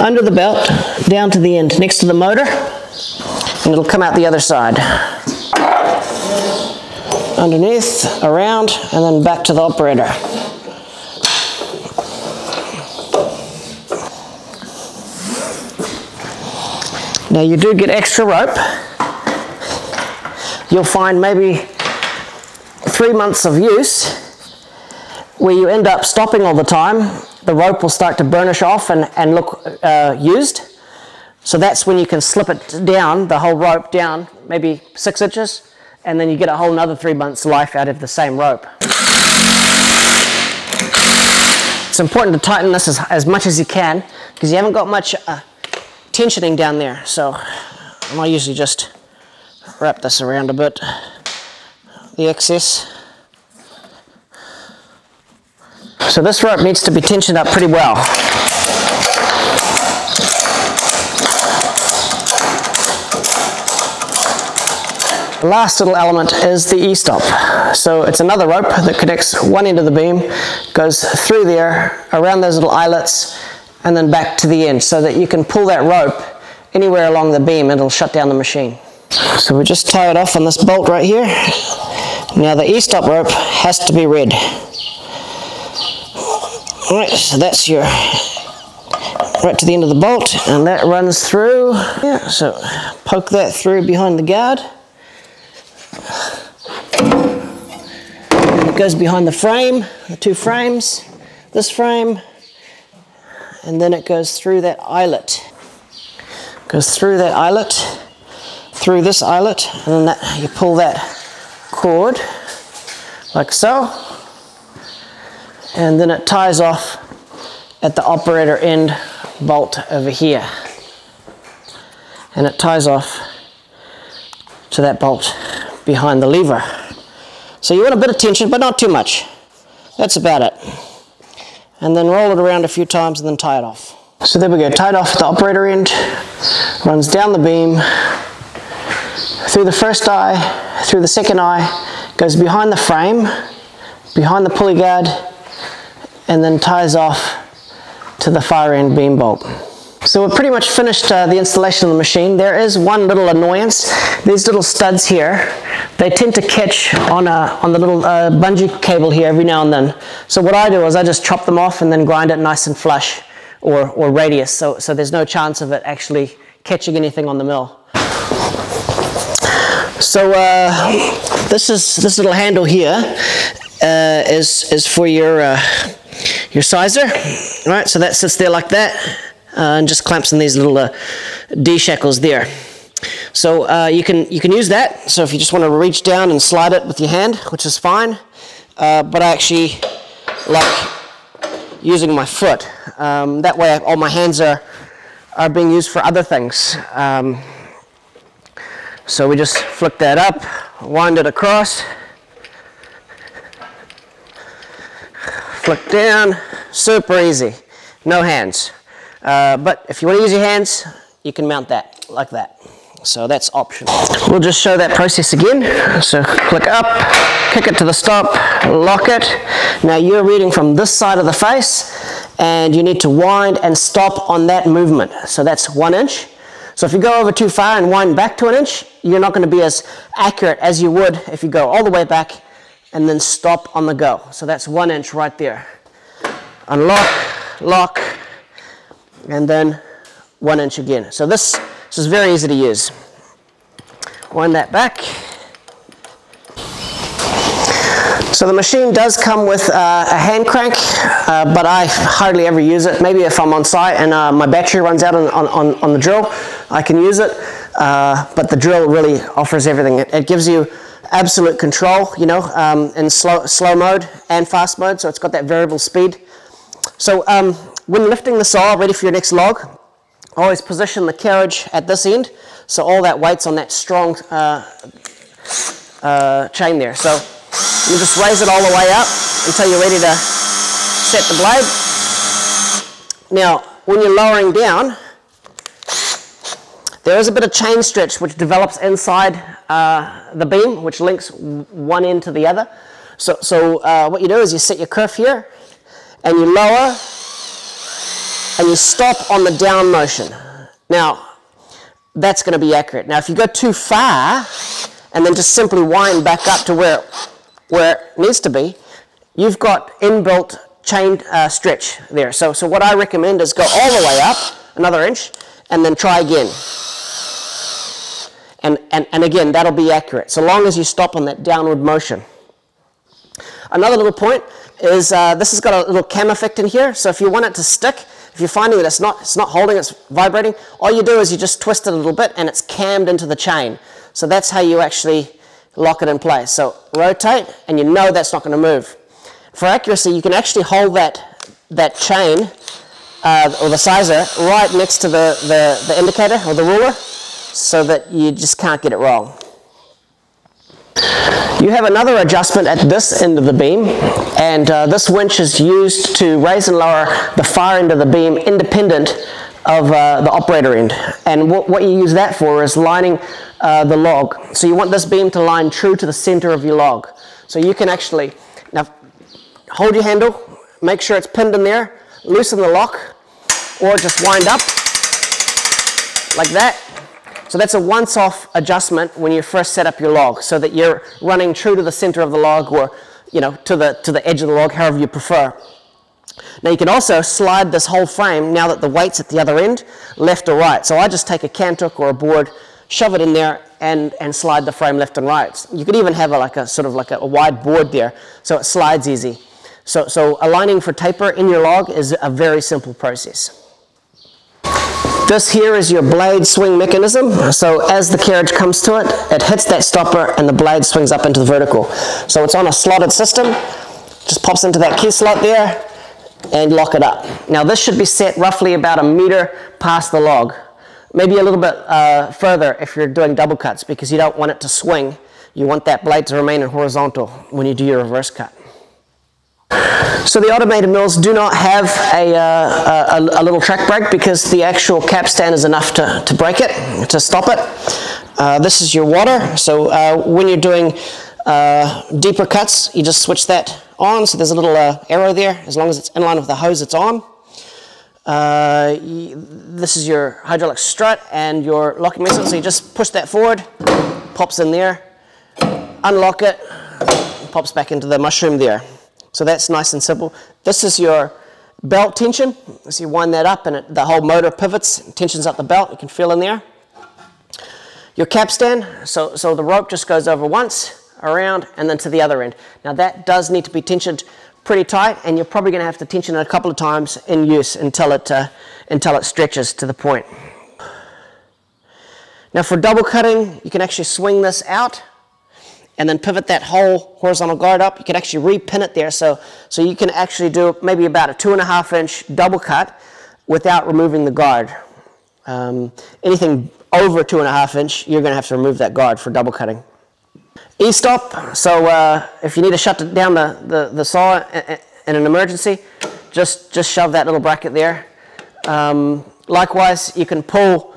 under the belt, down to the end, next to the motor, and it'll come out the other side. Underneath, around, and then back to the operator. Now you do get extra rope. You'll find maybe 3 months of use where you end up stopping all the time, the rope will start to burnish off and look used. So that's when you can slip it down, the whole rope down, maybe 6 inches, and then you get a whole another 3 months life out of the same rope. It's important to tighten this as much as you can, because you haven't got much tensioning down there. So I usually just wrap this around a bit, the excess. So this rope needs to be tensioned up pretty well. The last little element is the e-stop. So it's another rope that connects one end of the beam, goes through there, around those little eyelets, and then back to the end, so that you can pull that rope anywhere along the beam and it'll shut down the machine. So we just tie it off on this bolt right here. Now the e-stop rope has to be red. Alright, so that's your right to the end of the bolt, and that runs through. Yeah, so poke that through behind the guard. And it goes behind the frame, the two frames, this frame, and then it goes through that eyelet. Goes through that eyelet, through this eyelet, and then that, you pull that cord like so. And then it ties off at the operator end bolt over here. And it ties off to that bolt behind the lever. So you want a bit of tension, but not too much. That's about it. And then roll it around a few times and then tie it off. So there we go, tied off at the operator end, runs down the beam, through the first eye, through the second eye, goes behind the frame, behind the pulley guard, and then ties off to the far end beam bolt. So we're pretty much finished the installation of the machine. There is one little annoyance. These little studs here, they tend to catch on the little bungee cable here every now and then. So what I do is I just chop them off and then grind it nice and flush or radius, so there's no chance of it actually catching anything on the mill. So this little handle here is for your sizer, right? So that sits there like that, and just clamps in these little D shackles there. So you can use that. So if you just want to reach down and slide it with your hand, which is fine, but I actually like using my foot. That way, all my hands are being used for other things. So we just flick that up, wind it across, flick down, super easy, no hands. But if you want to use your hands, you can mount that like that. So that's optional. We'll just show that process again. So click up, kick it to the stop, lock it. Now you're reading from this side of the face, and you need to wind and stop on that movement. So that's 1 inch. So if you go over too far and wind back to an inch, you're not going to be as accurate as you would if you go all the way back and then stop on the go. So that's 1 inch right there. Unlock, lock, and then 1 inch again. So this is very easy to use. Wind that back. So the machine does come with a hand crank, but I hardly ever use it. Maybe if I'm on site and my battery runs out on the drill, I can use it, but the drill really offers everything. It gives you absolute control, you know, in slow mode and fast mode, so it's got that variable speed. So when lifting the saw ready for your next log, always position the carriage at this end, so all that weight's on that strong chain there. So you just raise it all the way up until you're ready to set the blade. Now, when you're lowering down, there is a bit of chain stretch which develops inside the beam, which links one end to the other. So what you do is you set your kerf here, and you lower, and you stop on the down motion. Now, that's going to be accurate. Now, if you go too far, and then just simply wind back up to where it needs to be, you've got inbuilt chain stretch there. So what I recommend is go all the way up, another inch, and then try again. And again, that'll be accurate, so long as you stop on that downward motion. Another little point is this has got a little cam effect in here, so if you want it to stick, if you're finding that it's not holding, it's vibrating, all you do is you just twist it a little bit and it's cammed into the chain. So that's how you actually lock it in place. So rotate, and you know that's not going to move. For accuracy, you can actually hold that chain or the sizer right next to the indicator or the ruler, so that you just can't get it wrong. You have another adjustment at this end of the beam, and this winch is used to raise and lower the far end of the beam independent of the operator end. And what you use that for is lining the log. So you want this beam to line true to the center of your log. So you can actually, now hold your handle, make sure it's pinned in there, loosen the lock, or just wind up like that. So that's a once-off adjustment when you first set up your log, so that you're running true to the center of the log, or, you know, to the edge of the log, however you prefer. Now you can also slide this whole frame, now that the weight's at the other end, left or right. So I just take a cantook or a board, shove it in there, and slide the frame left and right. You could even have a wide board there, so it slides easy. So aligning for taper in your log is a very simple process. This here is your blade swing mechanism. So as the carriage comes to it, it hits that stopper and the blade swings up into the vertical. So it's on a slotted system, just pops into that key slot there and lock it up. Now this should be set roughly about 1 meter past the log, maybe a little bit further if you're doing double cuts, because you don't want it to swing. You want that blade to remain in horizontal when you do your reverse cut. So the automated mills do not have a little track brake, because the actual capstan is enough to break it, to stop it. This is your water, so when you're doing deeper cuts, you just switch that on. So there's a little arrow there. As long as it's in line with the hose, it's on. This is your hydraulic strut and your locking mechanism, so you just push that forward, pops in there, unlock it, pops back into the mushroom there. So that's nice and simple. This is your belt tension. So you wind that up and the whole motor pivots, tensions up the belt, you can feel in there. Your capstan, so the rope just goes over once, around, and then to the other end. Now that does need to be tensioned pretty tight, and you're probably gonna have to tension it a couple of times in use until it stretches to the point. Now for double cutting, you can actually swing this out and then pivot that whole horizontal guard up. You can actually re-pin it there, so you can actually do maybe about a 2.5 inch double cut without removing the guard. Anything over 2.5 inch, you're gonna have to remove that guard for double cutting. E-stop, so if you need to shut down the saw in an emergency, just shove that little bracket there. Likewise, you can pull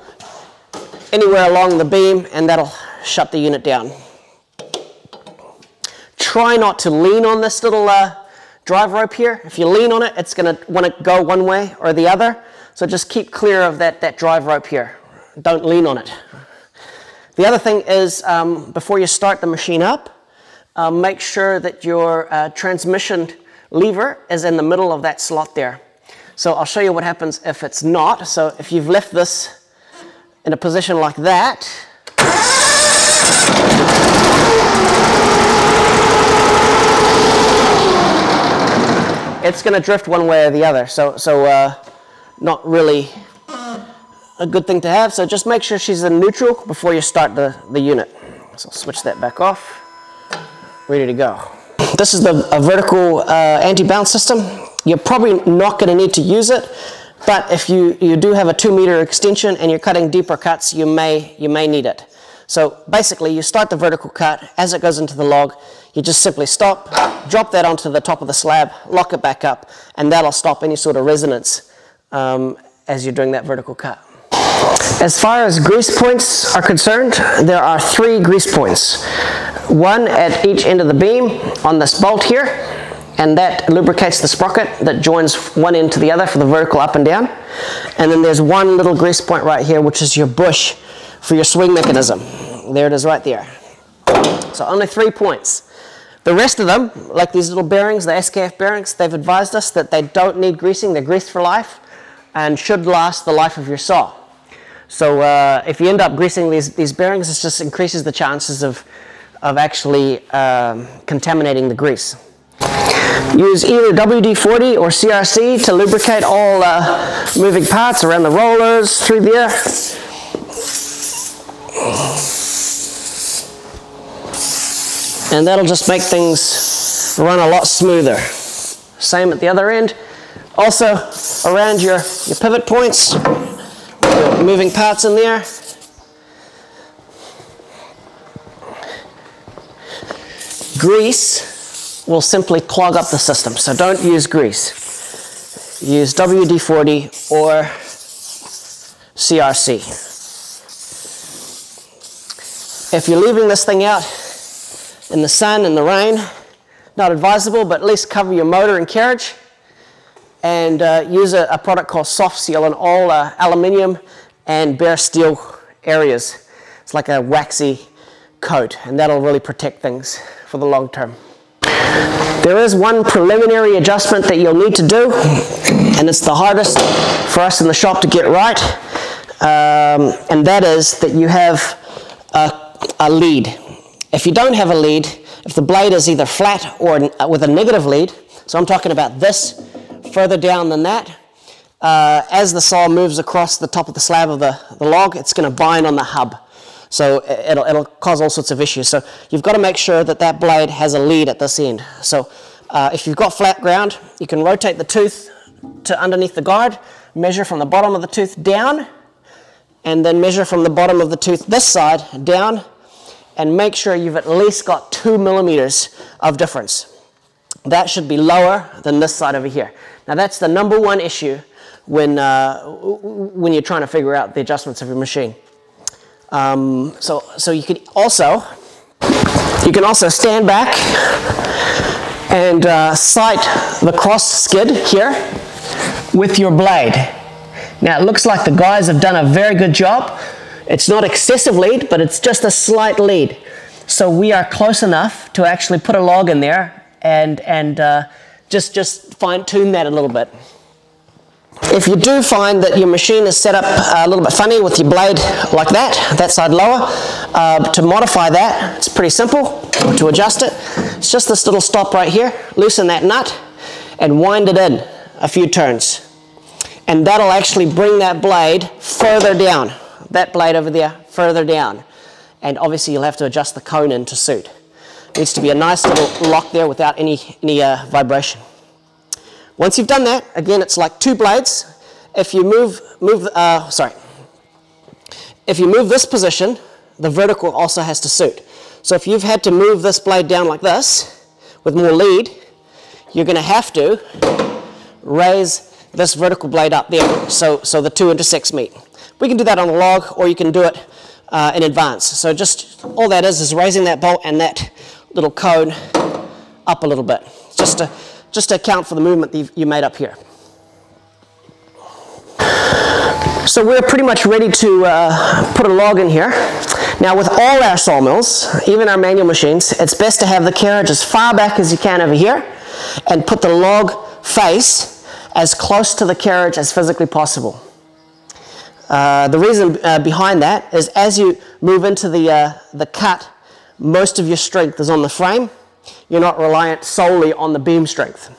anywhere along the beam and that'll shut the unit down. Try not to lean on this little drive rope here. If you lean on it, it's going to want to go one way or the other. So just keep clear of that drive rope here. don't lean on it. The other thing is, before you start the machine up, make sure that your transmission lever is in the middle of that slot there. So I'll show you what happens if it's not. So if you've left this in a position like that, it's going to drift one way or the other. So not really a good thing to have. So just make sure she's in neutral before you start the unit. So I'll switch that back off. Ready to go. This is a vertical anti-bounce system. You're probably not going to need to use it, but if you do have a 2-meter extension and you're cutting deeper cuts, you may need it. So basically, you start the vertical cut. As it goes into the log, you just simply stop, drop that onto the top of the slab, lock it back up, and that'll stop any sort of resonance as you're doing that vertical cut. As far as grease points are concerned, there are 3 grease points. One at each end of the beam on this bolt here, and that lubricates the sprocket that joins one end to the other for the vertical up and down. And then there's one little grease point right here, which is your bush for your swing mechanism. There it is right there. So only 3 points. The rest of them, like these little bearings, the SKF bearings, they've advised us that they don't need greasing. They're greased for life and should last the life of your saw. So if you end up greasing these bearings, it just increases the chances of actually contaminating the grease. Use either WD-40 or CRC to lubricate all moving parts around the rollers, through there. And that'll just make things run a lot smoother. Same at the other end. Also around your pivot points, your moving parts in there. Grease will simply clog up the system, so don't use grease. Use WD-40 or CRC. If you're leaving this thing out in the sun and the rain, not advisable, but at least cover your motor and carriage, and use a product called Soft Seal in all aluminium and bare steel areas. It's like a waxy coat, and that'll really protect things for the long term. There is one preliminary adjustment that you'll need to do, and it's the hardest for us in the shop to get right, and that is that you have a lead. If you don't have a lead, if the blade is either flat or with a negative lead, so I'm talking about this further down than that, as the saw moves across the top of the slab of the log, it's going to bind on the hub. So it'll cause all sorts of issues. So you've got to make sure that that blade has a lead at this end. So if you've got flat ground, you can rotate the tooth to underneath the guard, measure from the bottom of the tooth down, and then measure from the bottom of the tooth this side down, and make sure you've at least got 2 millimeters of difference. That should be lower than this side over here. Now that's the #1 issue when you're trying to figure out the adjustments of your machine. So you can also stand back and sight the cross skid here with your blade. Now it looks like the guys have done a very good job. It's not excessive lead, but it's just a slight lead. So we are close enough to actually put a log in there and just fine-tune that a little bit. If you do find that your machine is set up a little bit funny with your blade like that side lower, to modify that, it's pretty simple, or to adjust it. It's just this little stop right here. Loosen that nut and wind it in a few turns. And that'll actually bring that blade further down. That blade over there further down. And obviously you'll have to adjust the cone in to suit. It needs to be a nice little lock there without any vibration. Once you've done that, again, it's like 2 blades. If you move this position, the vertical also has to suit. So if you've had to move this blade down like this, with more lead, you're gonna have to raise this vertical blade up there, so the two intersects meet. We can do that on the log, or you can do it in advance. So just all that is raising that bolt and that little cone up a little bit, just to account for the movement that you made up here. So we're pretty much ready to put a log in here. Now with all our sawmills, even our manual machines, it's best to have the carriage as far back as you can over here and put the log face as close to the carriage as physically possible. The reason behind that is as you move into the cut, most of your strength is on the frame. You're not reliant solely on the beam strength.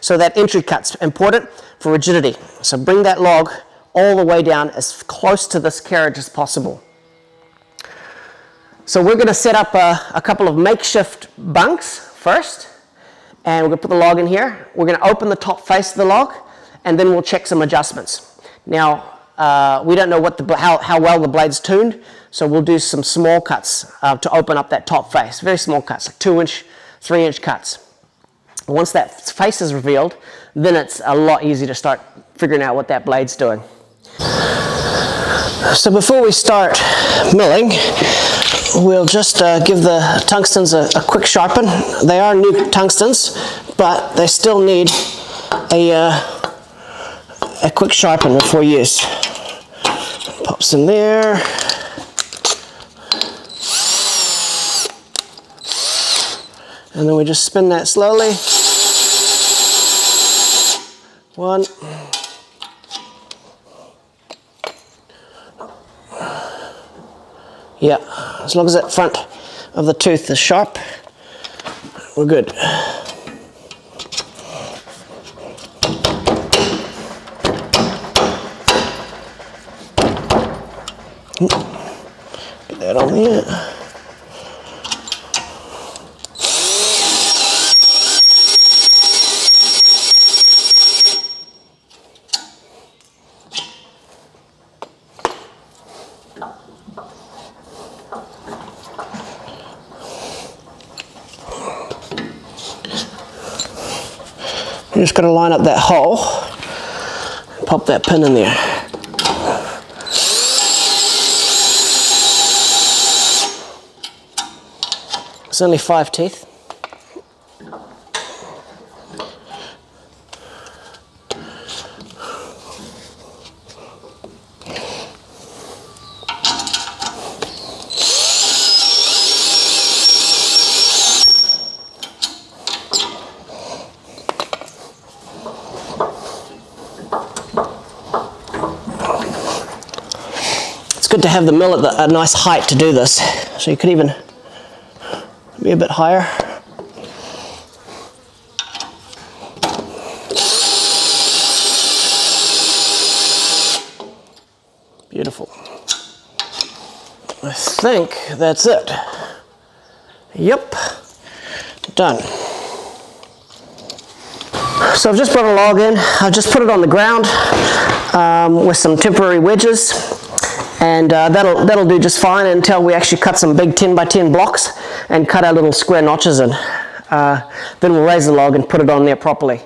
So that entry cut's important for rigidity. So bring that log all the way down as close to this carriage as possible. So we're going to set up a couple of makeshift bunks first, and we're going to put the log in here. We're going to open the top face of the log, and then we'll check some adjustments. Now we don't know what how well the blade's tuned, so we'll do some small cuts to open up that top face. Very small cuts, like 2-inch, 3-inch cuts. Once that face is revealed, then it's a lot easier to start figuring out what that blade's doing. So before we start milling, we'll just give the tungstens a quick sharpen. They are new tungstens, but they still need a quick sharpen before use. Pops in there. And then we just spin that slowly. One. Yeah, as long as that front of the tooth is sharp, we're good. Get that on there. You're just going to line up that hole, pop that pin in there. It's only 5 teeth. Good to have the mill at a nice height to do this, so you could even be a bit higher. Beautiful. I think that's it. Yep, done. So I've just brought a log in, I've just put it on the ground with some temporary wedges. And that'll do just fine until we actually cut some big 10x10 blocks and cut our little square notches in. Then we'll raise the log and put it on there properly.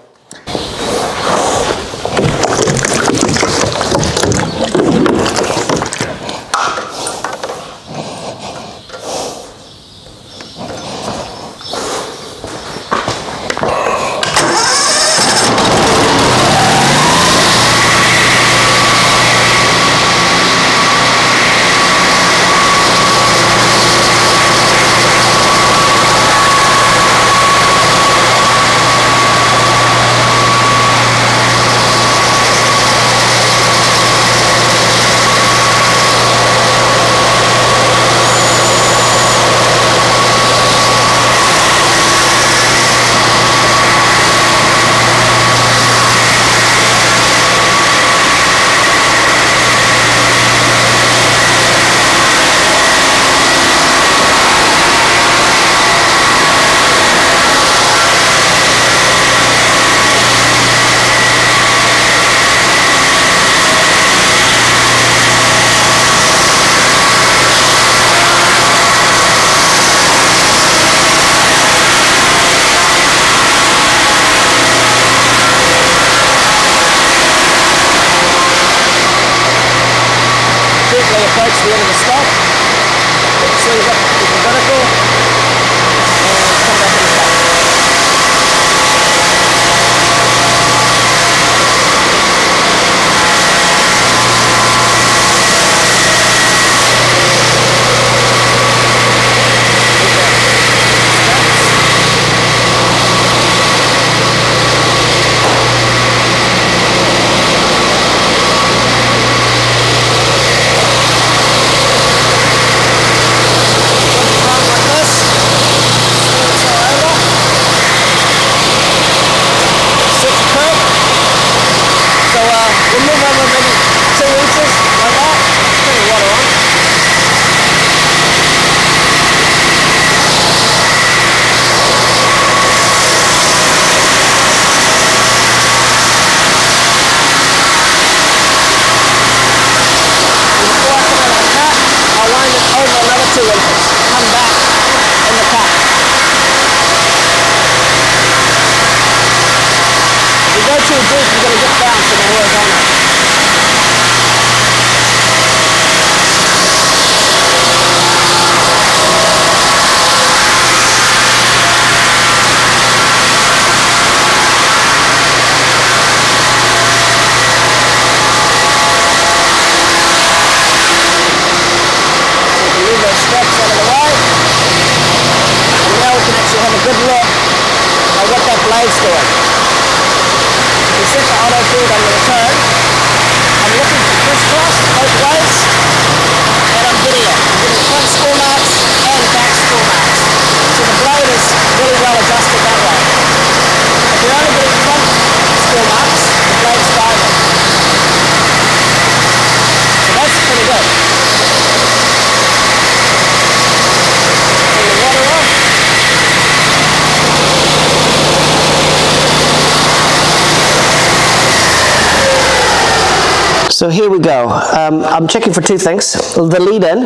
So here we go. I'm checking for two things. The lead in.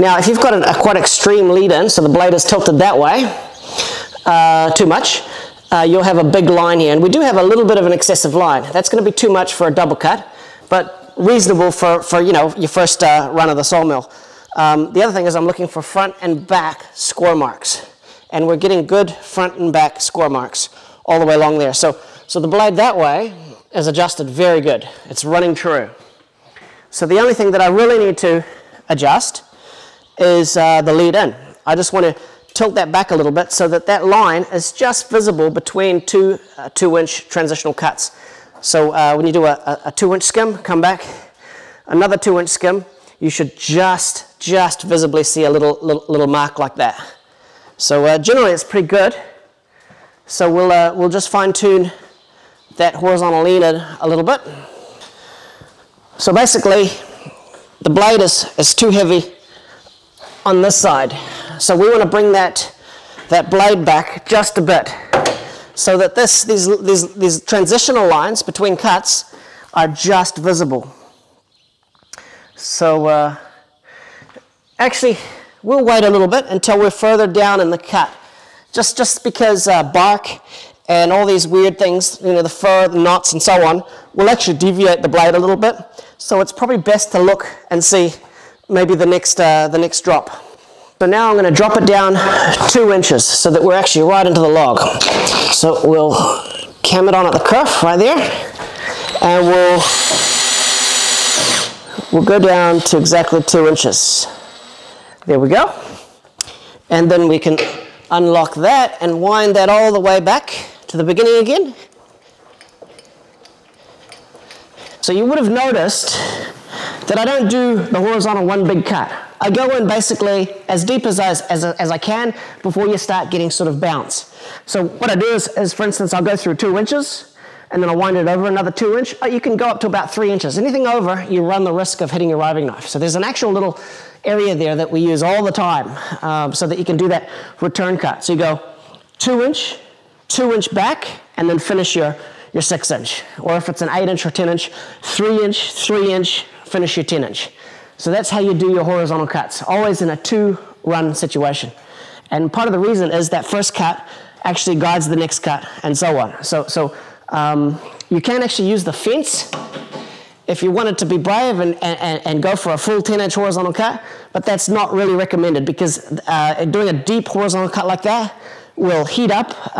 Now if you've got a quite extreme lead in, so the blade is tilted that way, too much, you'll have a big line here. And we do have a little bit of an excessive line. That's going to be too much for a double cut, but reasonable for you know, your first run of the sawmill. The other thing is I'm looking for front and back score marks. And we're getting good front and back score marks all the way along there. So the blade that way is adjusted very good. It's running true. So the only thing that I really need to adjust is the lead in. I just want to tilt that back a little bit so that that line is just visible between two inch transitional cuts. So when you do a 2 inch skim, come back, another 2 inch skim, you should just visibly see a little mark like that. So generally it's pretty good. So we'll just fine tune that horizontal lead in a little bit. So basically the blade is too heavy on this side. So we want to bring that blade back just a bit so that these transitional lines between cuts are just visible. So actually we'll wait a little bit until we're further down in the cut. Just because bark and all these weird things, you know, the fur, the knots and so on, will actually deviate the blade a little bit. So it's probably best to look and see maybe the next drop. So now I'm going to drop it down 2 inches so that we're actually right into the log. So we'll cam it on at the kerf right there, and we'll go down to exactly 2 inches. There we go. And then we can unlock that and wind that all the way back to the beginning again. So you would have noticed that I don't do the horizontal one big cut. I go in basically as deep as I can before you start getting sort of bounce. So what I do is for instance, I'll go through 2 inches and then I'll wind it over another 2 inch. You can go up to about 3 inches. Anything over, you run the risk of hitting your riving knife. So there's an actual little area there that we use all the time so that you can do that return cut. So you go 2 inch, 2 inch back, and then finish your 6 inch. Or if it's an 8 inch or 10 inch, 3 inch, 3 inch, finish your 10 inch. So that's how you do your horizontal cuts, always in a two-run situation. And part of the reason is that first cut actually guides the next cut and so on. So you can actually use the fence if you wanted to be brave and go for a full 10-inch horizontal cut, but that's not really recommended because doing a deep horizontal cut like that will heat up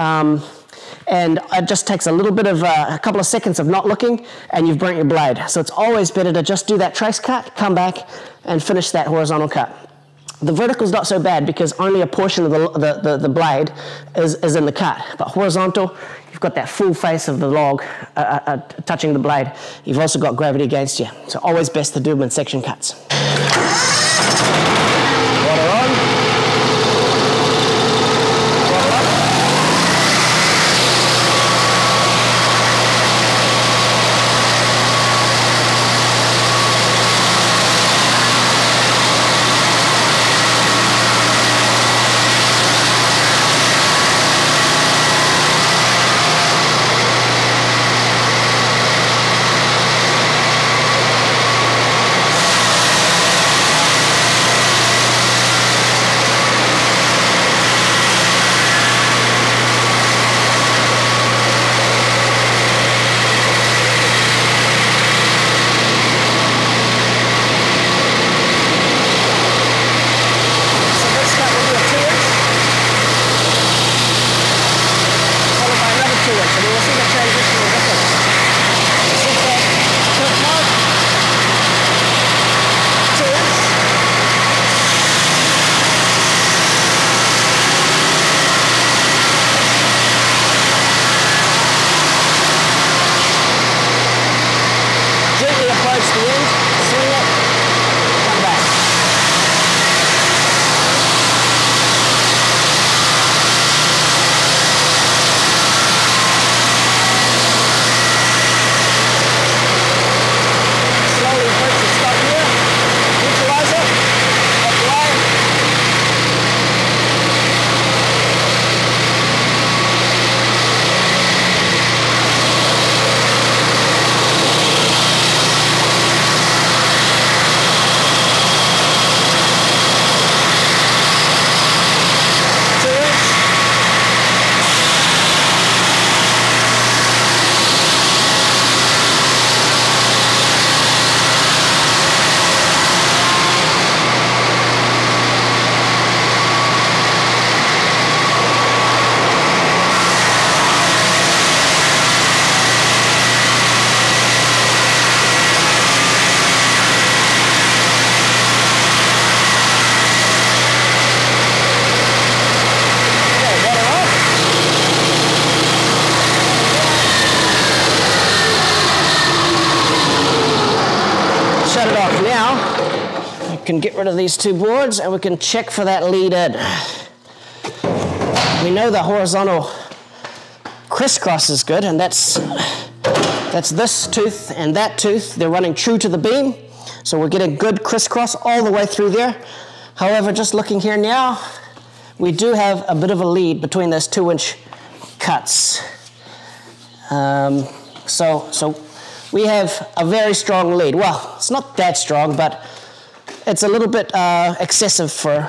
and it just takes a little bit of a couple of seconds of not looking and you've burnt your blade. So it's always better to just do that trace cut, come back and finish that horizontal cut. The vertical's not so bad because only a portion of the blade is in the cut, but horizontal, you've got that full face of the log touching the blade. You've also got gravity against you. So always best to do them in section cuts. now I can get rid of these two boards and we can check for that lead in. We know the horizontal crisscross is good, and that's this tooth and that tooth. They're running true to the beam, so we're getting good crisscross all the way through there. However, just looking here now, we do have a bit of a lead between those 2-inch cuts. So we have a very strong lead. Well, it's not that strong, but it's a little bit excessive for,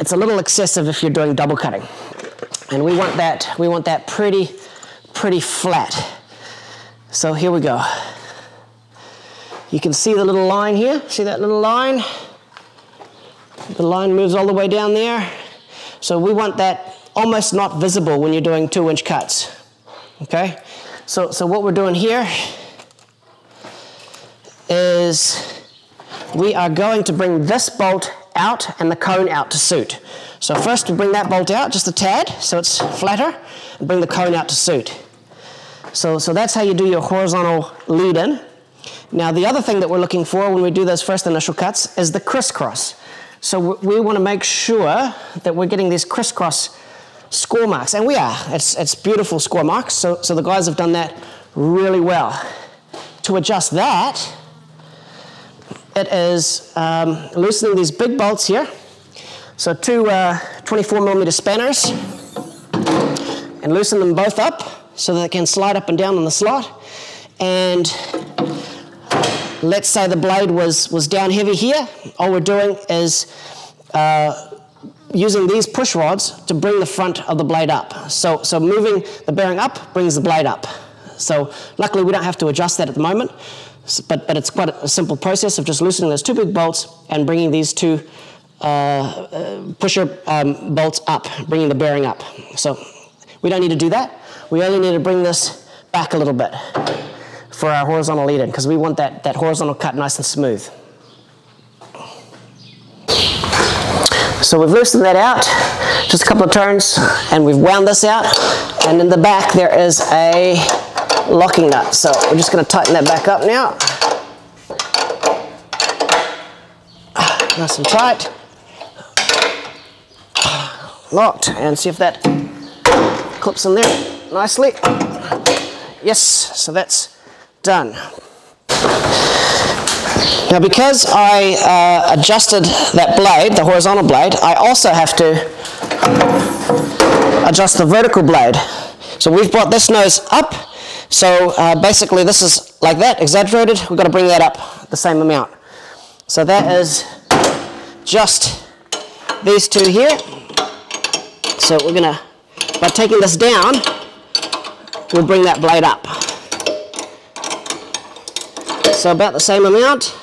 it's a little excessive if you're doing double cutting. And we want that pretty flat. So here we go. You can see the little line here. See that little line? The line moves all the way down there. So we want that almost not visible when you're doing 2-inch cuts. Okay? So what we're doing here is we are going to bring this bolt out and the cone out to suit. So first we bring that bolt out just a tad so it's flatter and bring the cone out to suit. So that's how you do your horizontal lead in. Now the other thing that we're looking for when we do those first initial cuts is the crisscross. So we want to make sure that we're getting these crisscross score marks, and we are. It's beautiful score marks, so the guys have done that really well. To adjust that, it is loosening these big bolts here. So two 24mm spanners, and loosen them both up so that they can slide up and down on the slot. And let's say the blade was down heavy here. All we're doing is using these push rods to bring the front of the blade up. So moving the bearing up brings the blade up. So luckily we don't have to adjust that at the moment, but it's quite a simple process of just loosening those two big bolts and bringing these two pusher bolts up, bringing the bearing up. So we don't need to do that. We only need to bring this back a little bit for our horizontal lead in, because we want that horizontal cut nice and smooth. So we've loosened that out, just a couple of turns, and we've wound this out, and in the back there is a locking nut. So we're just going to tighten that back up now. Nice and tight. Locked, and see if that clips in there nicely. Yes, so that's done. Now because I adjusted that blade, the horizontal blade, I also have to adjust the vertical blade. So we've brought this nose up, so basically this is like that, exaggerated. We've got to bring that up the same amount. So that is just these two here. So we're going to, by taking this down, we'll bring that blade up. So about the same amount.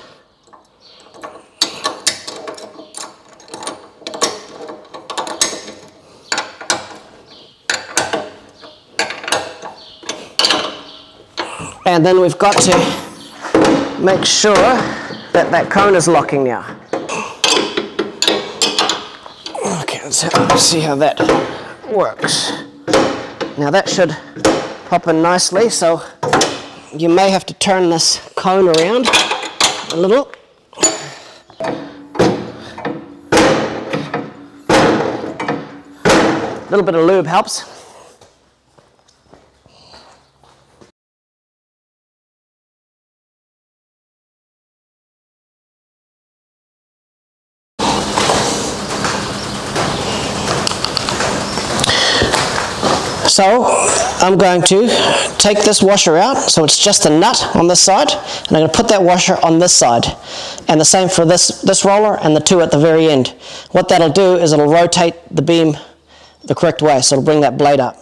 And then we've got to make sure that that cone is locking now. Okay, let's see how that works. Now that should pop in nicely, so you may have to turn this cone around a little. A little bit of lube helps. So I'm going to take this washer out, so it's just a nut on this side, and I'm going to put that washer on this side. And the same for this roller and the two at the very end. What that'll do is it'll rotate the beam the correct way, so it'll bring that blade up.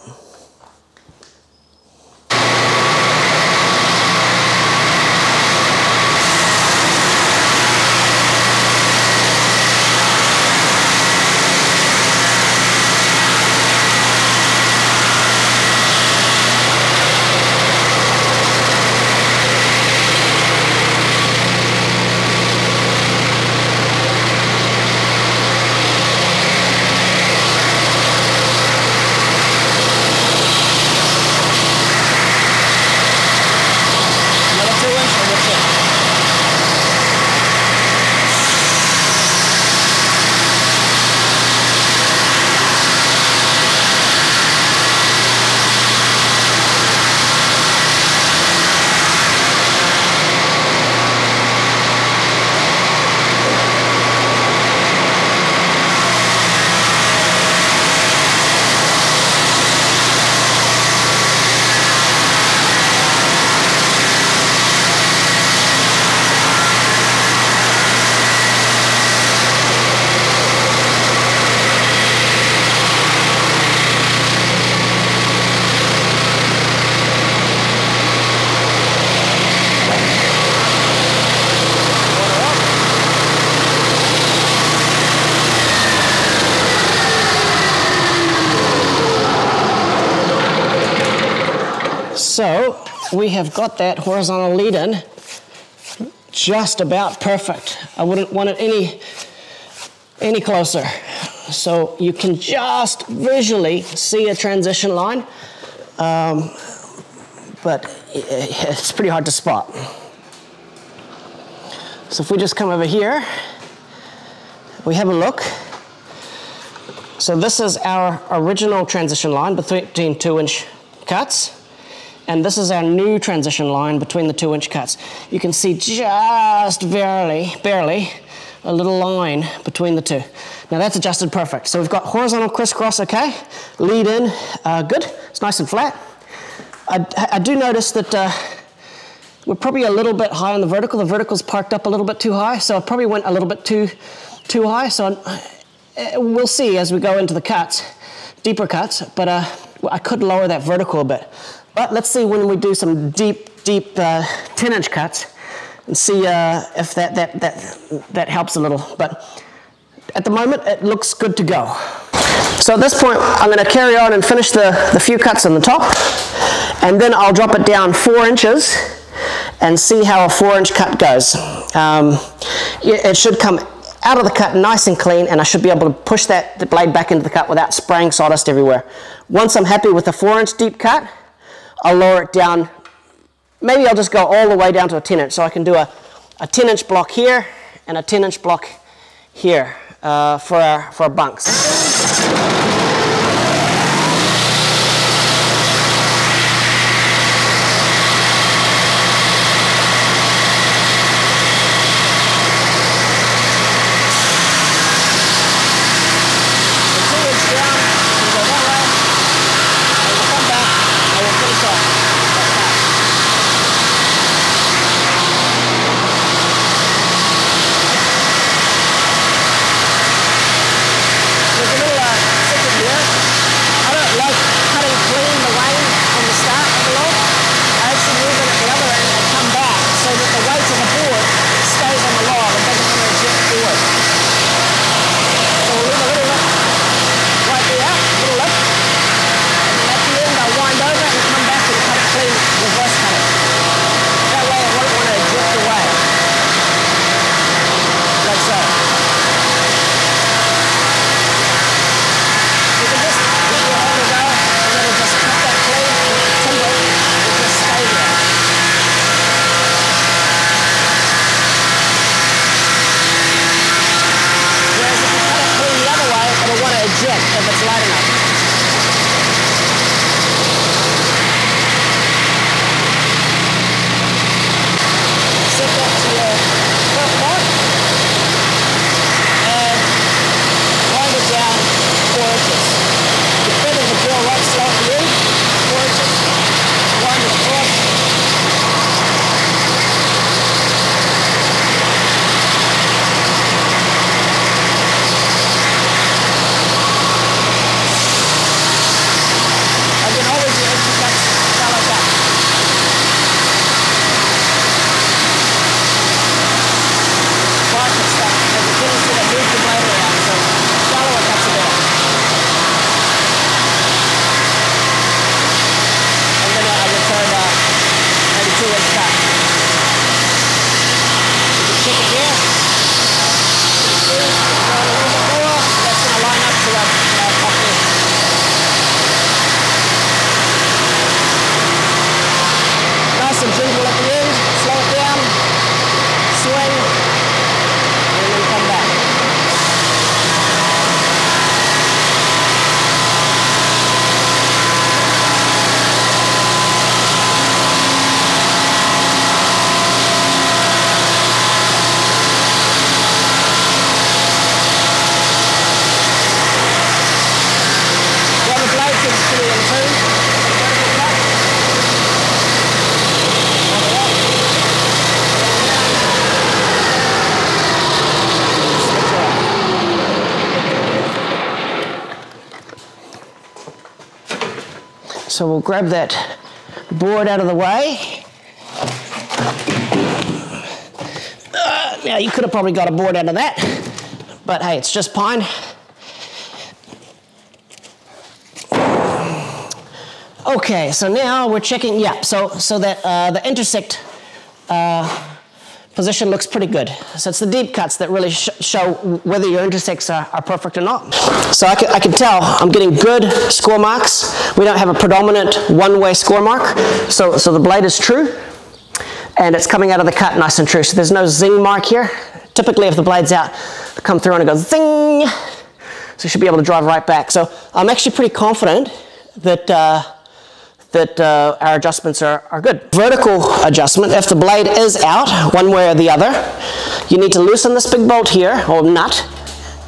So we have got that horizontal lead in just about perfect. I wouldn't want it any closer. So you can just visually see a transition line, but it's pretty hard to spot. So if we just come over here, we have a look. So this is our original transition line between 2-inch cuts, and this is our new transition line between the 2-inch cuts. You can see just barely a little line between the two. Now that's adjusted perfect. So we've got horizontal crisscross, okay. Lead in, good. It's nice and flat. I do notice that we're probably a little bit high on the vertical. The vertical's parked up a little bit too high, so I probably went a little bit too high. So we'll see as we go into the cuts, deeper cuts, but I could lower that vertical a bit. But let's see when we do some deep 10-inch cuts and see if that helps a little. But at the moment, it looks good to go. So at this point, I'm gonna carry on and finish the few cuts on the top, and then I'll drop it down 4 inches and see how a 4-inch cut goes. It should come out of the cut nice and clean, and I should be able to push the blade back into the cut without spraying sawdust everywhere. Once I'm happy with a 4-inch deep cut, I'll lower it down. Maybe I'll just go all the way down to a 10-inch, so I can do a 10-inch block here and a 10-inch block here for our bunks. So we'll grab that board out of the way. Now you could have probably got a board out of that, but hey, it's just pine. Okay, so now we're checking, yeah, so that the intersect position looks pretty good. So it's the deep cuts that really show whether your intersects are perfect or not. So I can tell I'm getting good score marks. We don't have a predominant one-way score mark, so the blade is true, and it's coming out of the cut nice and true. So there's no zing mark here. Typically if the blade's out, it'll come through and it goes zing. So you should be able to drive right back. So I'm actually pretty confident that our adjustments are good. Vertical adjustment, if the blade is out one way or the other, you need to loosen this big bolt here, or nut,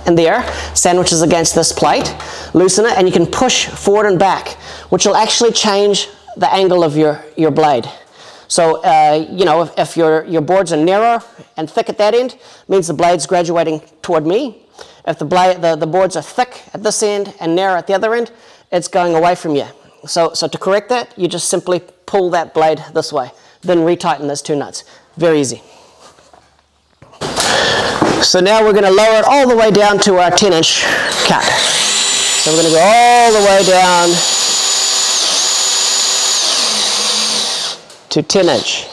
in there, sandwiches against this plate, loosen it, and you can push forward and back, which will actually change the angle of your blade. So, you know, if your boards are narrow and thick at that end, it means the blade's graduating toward me. If the boards are thick at this end and narrow at the other end, it's going away from you. So to correct that, you just simply pull that blade this way, then retighten those two nuts. Very easy. So now we're going to lower it all the way down to our 10-inch cut. So we're going to go all the way down to 10-inch.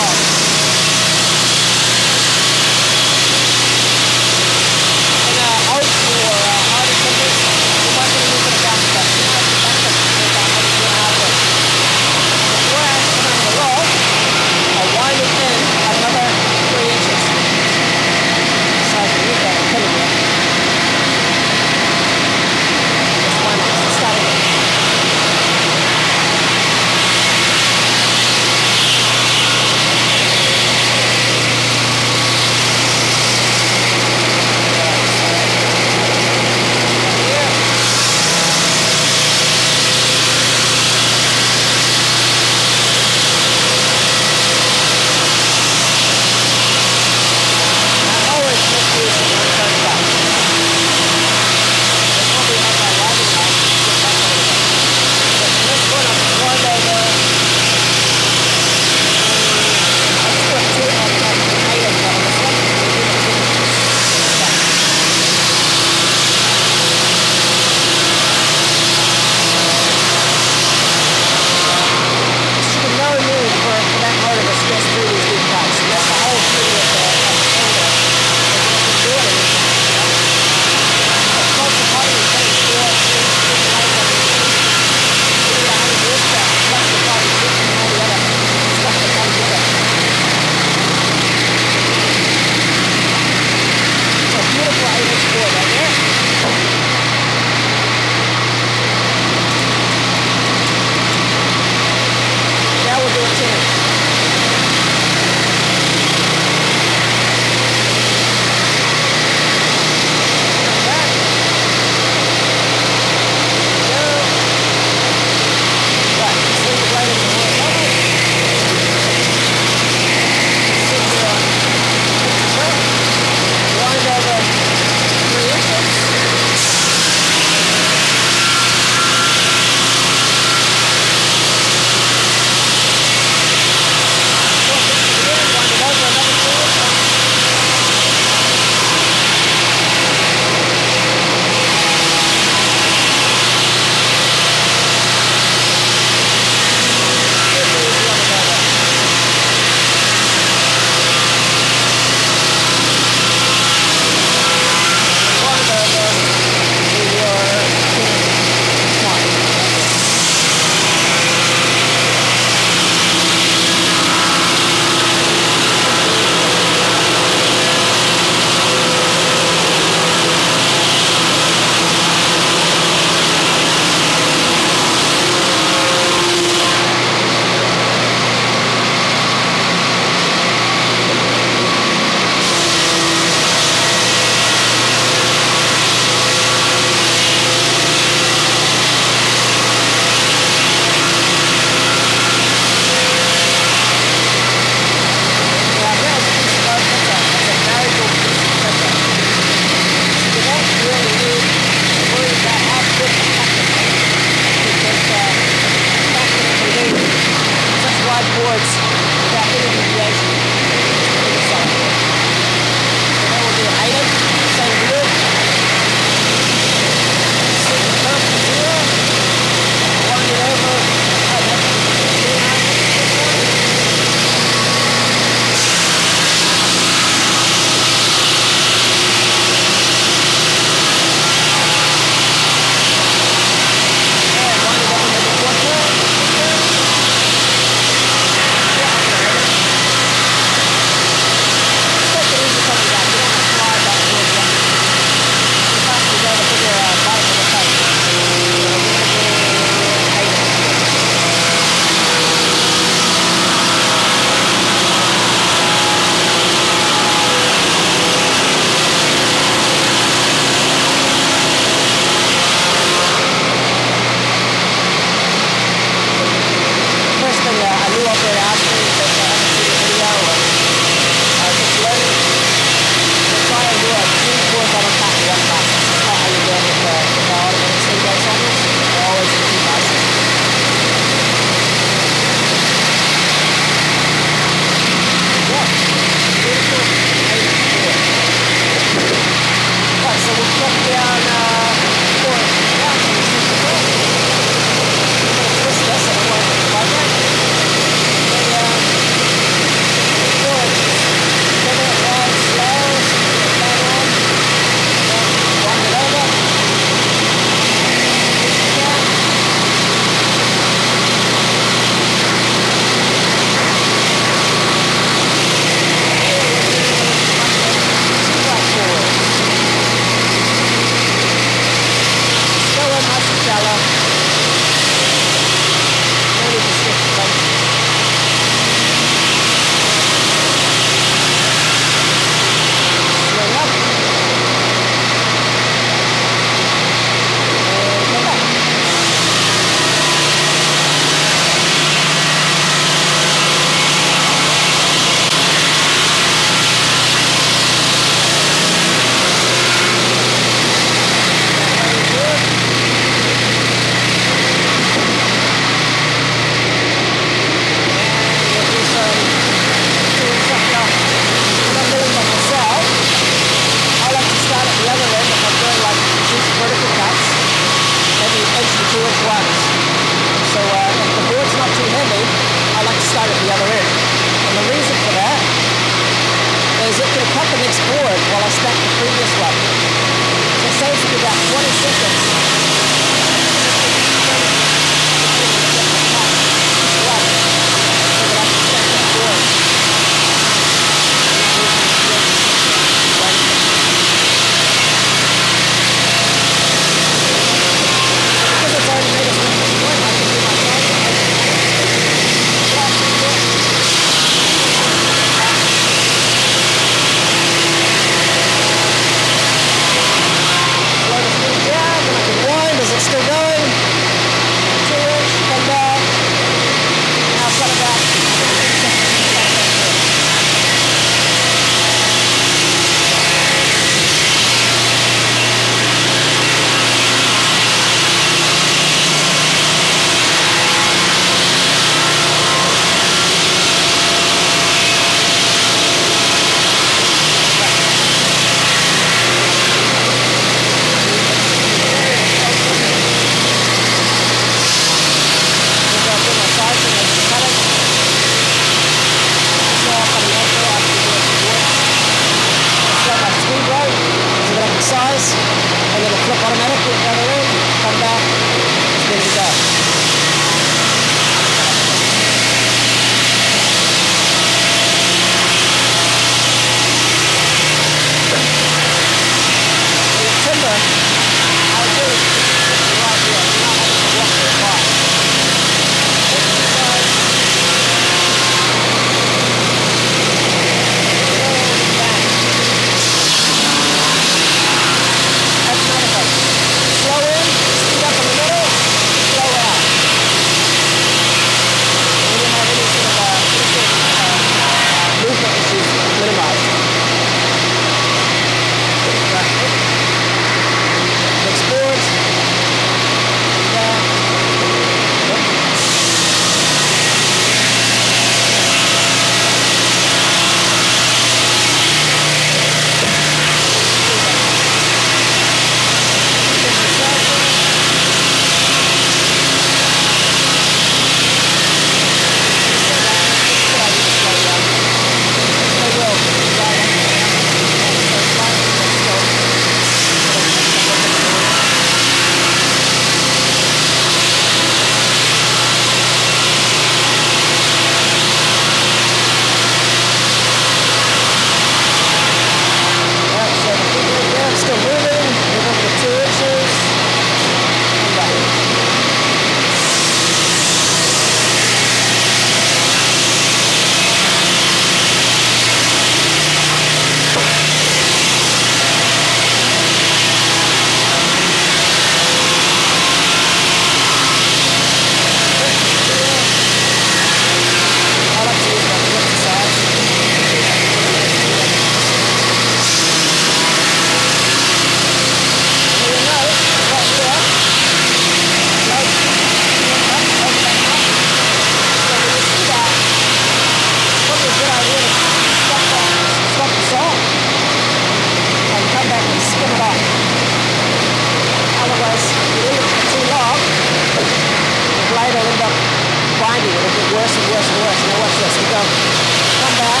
reverse, reverse, reverse. Now watch this. We go, come back,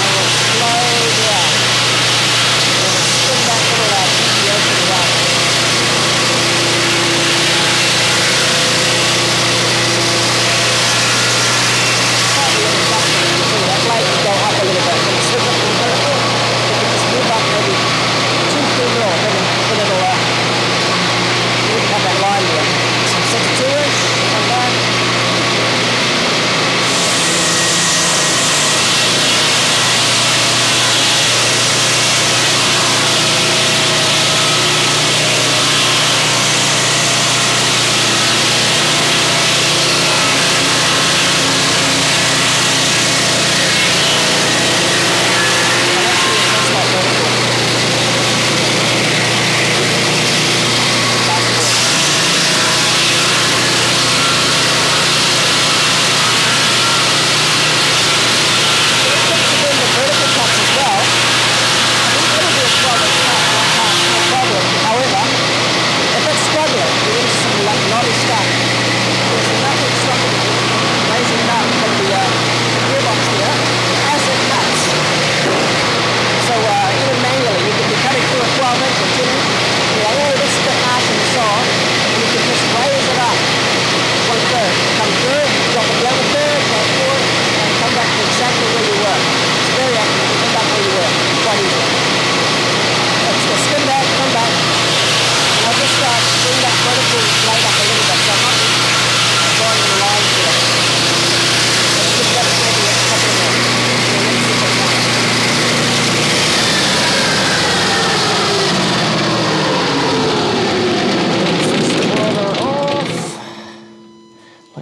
and we'll slide down. And we'll spin back to the left, keep the ocean right. That light will go up a little bit. When it switches to vertical, we can just move up maybe 2, 3 mil, maybe a little left. We can have that line here. So set it to it, come back.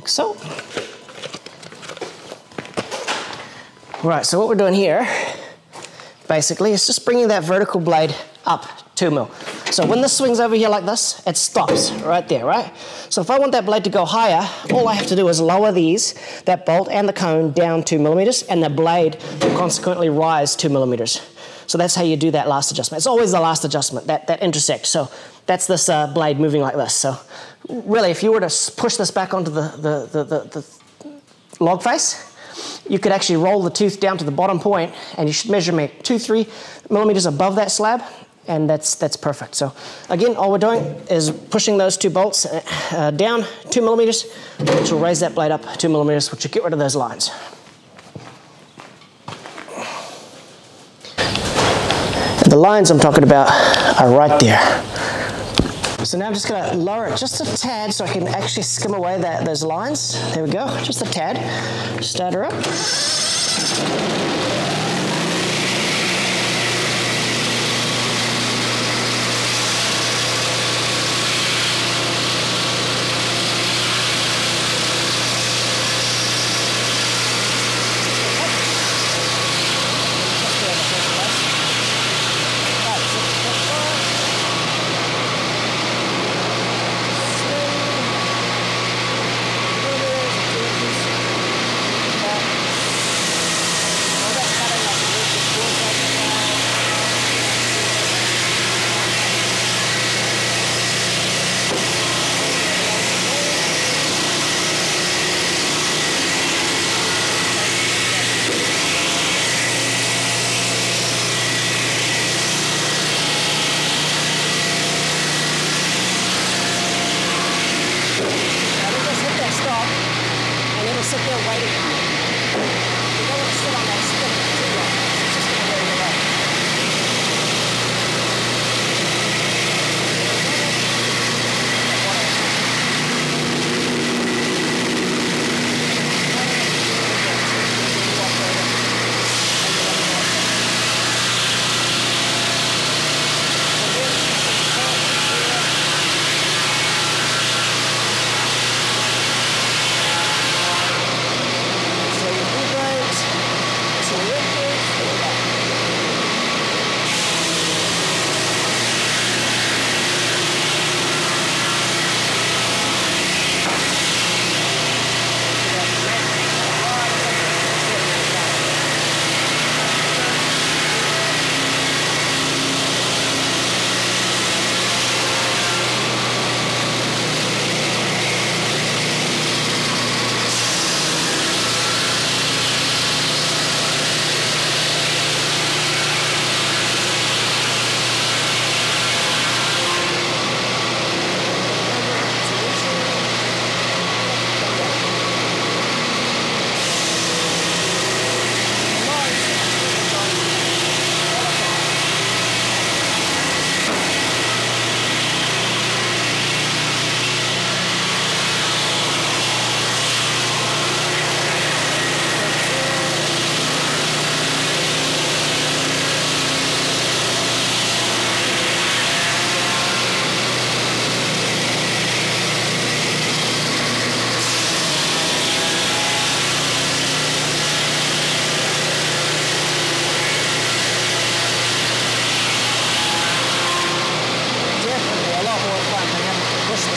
So, right, so what we're doing here basically is just bringing that vertical blade up 2 mil. So when this swings over here like this, it stops right there, right? So if I want that blade to go higher, all I have to do is lower these, that bolt and the cone down 2 millimeters, and the blade will consequently rise 2 millimeters. So that's how you do that last adjustment. It's always the last adjustment, that intersect. So that's this blade moving like this. So really, if you were to push this back onto the log face, you could actually roll the tooth down to the bottom point, and you should measure me 2-3 millimeters above that slab, and that's perfect. So again, all we're doing is pushing those two bolts down 2 millimeters, which will raise that blade up 2 millimeters, which will get rid of those lines. The lines I'm talking about are right there. So now I'm just going to lower it just a tad so I can actually skim away those lines. There we go, just a tad. Start her up.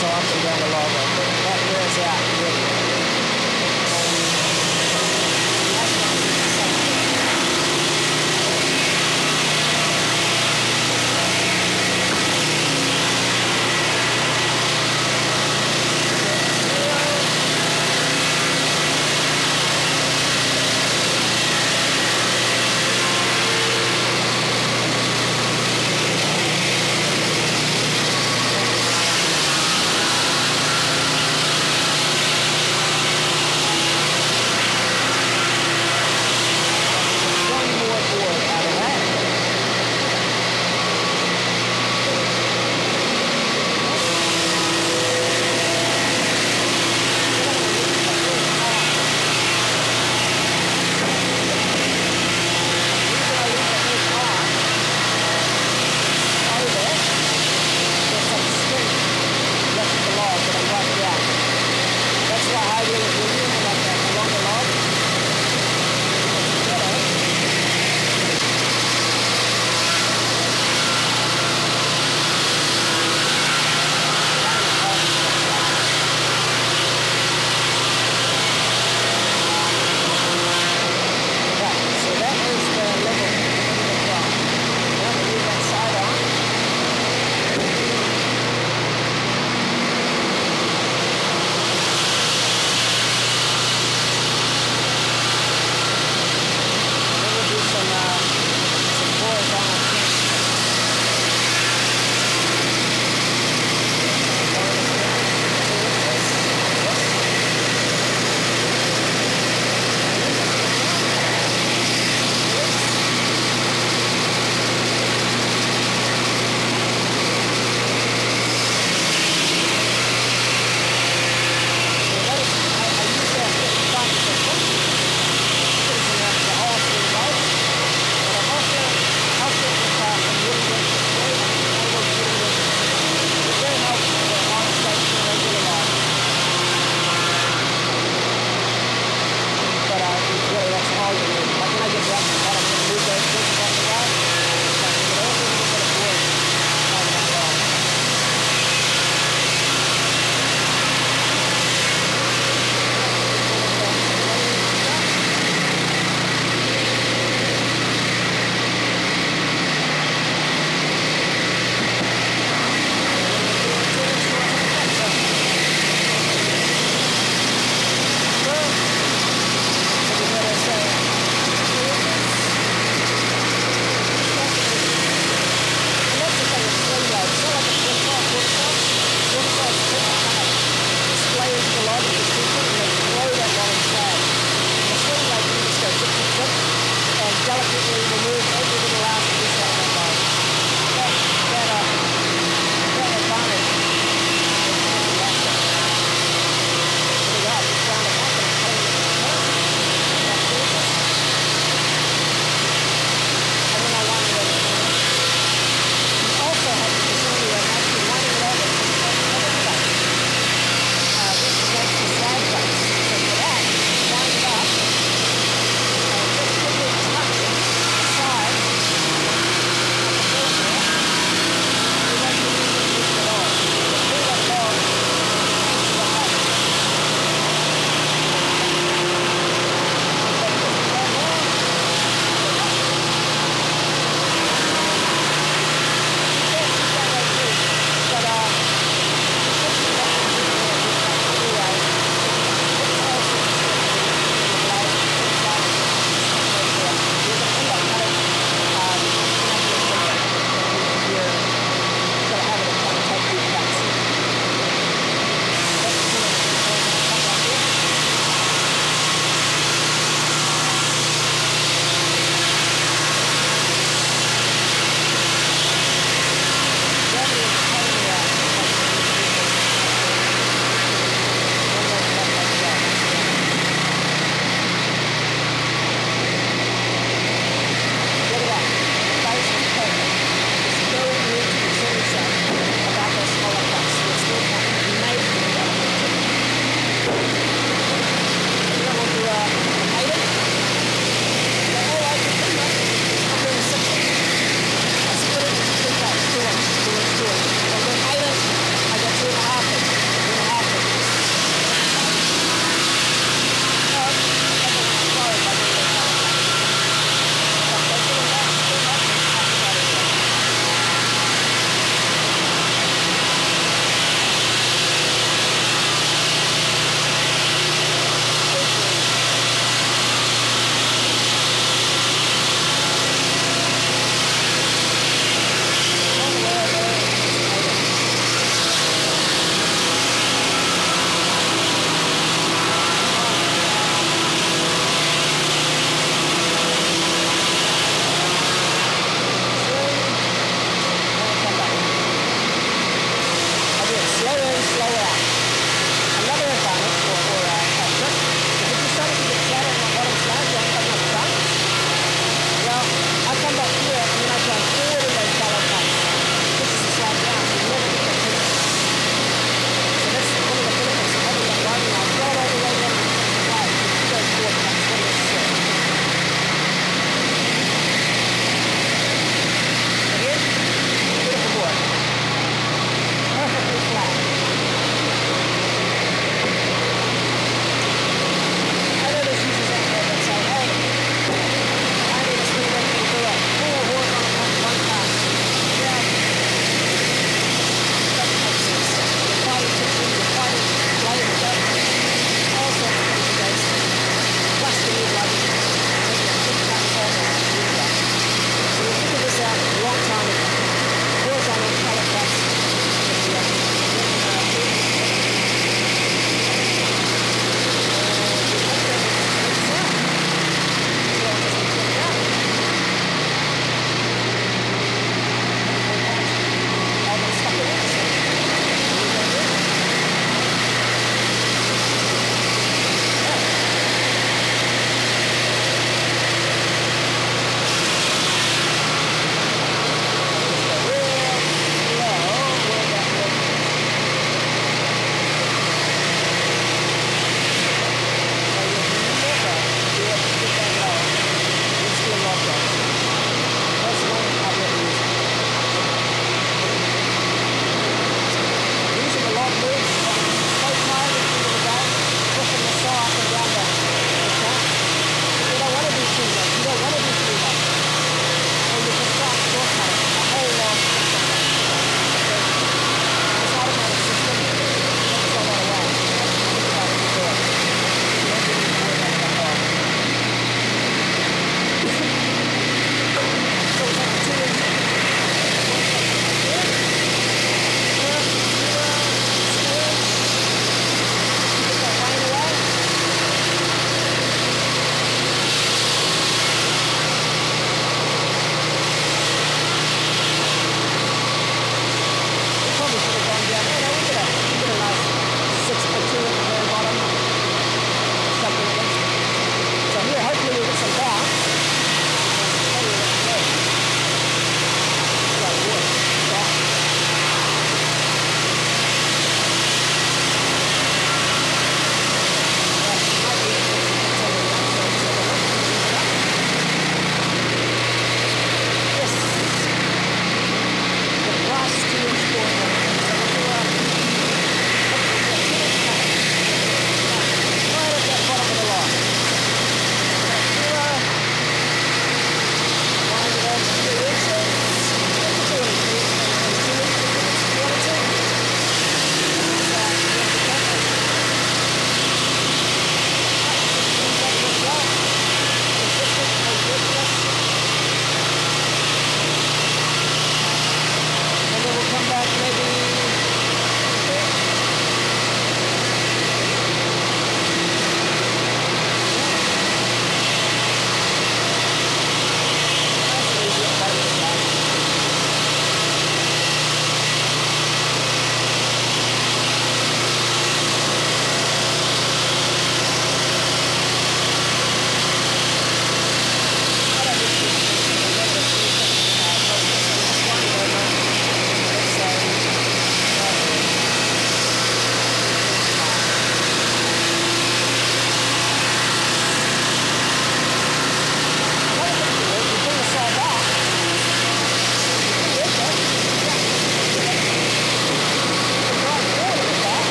so I'm actually going to log on. That wears out really.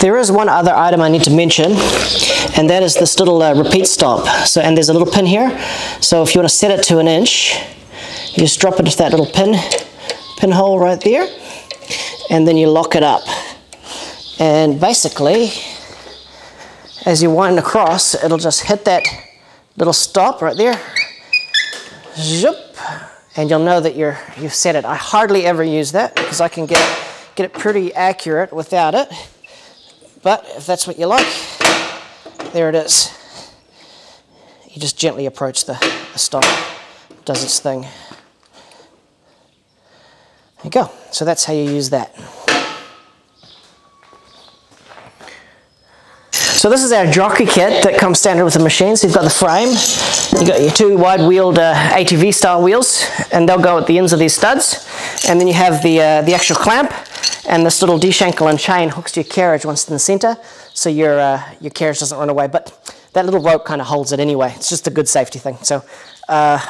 There is one other item I need to mention, and that is this little repeat stop. So, and there's a little pin here. So if you want to set it to an inch, you just drop it into that little pinhole right there, and then you lock it up. And basically, as you wind across, it'll just hit that little stop right there. Zip, and you'll know that you've set it. I hardly ever use that because I can get it pretty accurate without it. But if that's what you like, there it is. You just gently approach the stop. It does its thing. There you go. So that's how you use that. So this is our jockey kit that comes standard with the machine. So you've got the frame, you've got your two wide-wheeled ATV style wheels, and they'll go at the ends of these studs. And then you have the actual clamp, and this little deshankel and chain hooks to your carriage once it's in the center, so your carriage doesn't run away. But that little rope kind of holds it anyway. It's just a good safety thing. So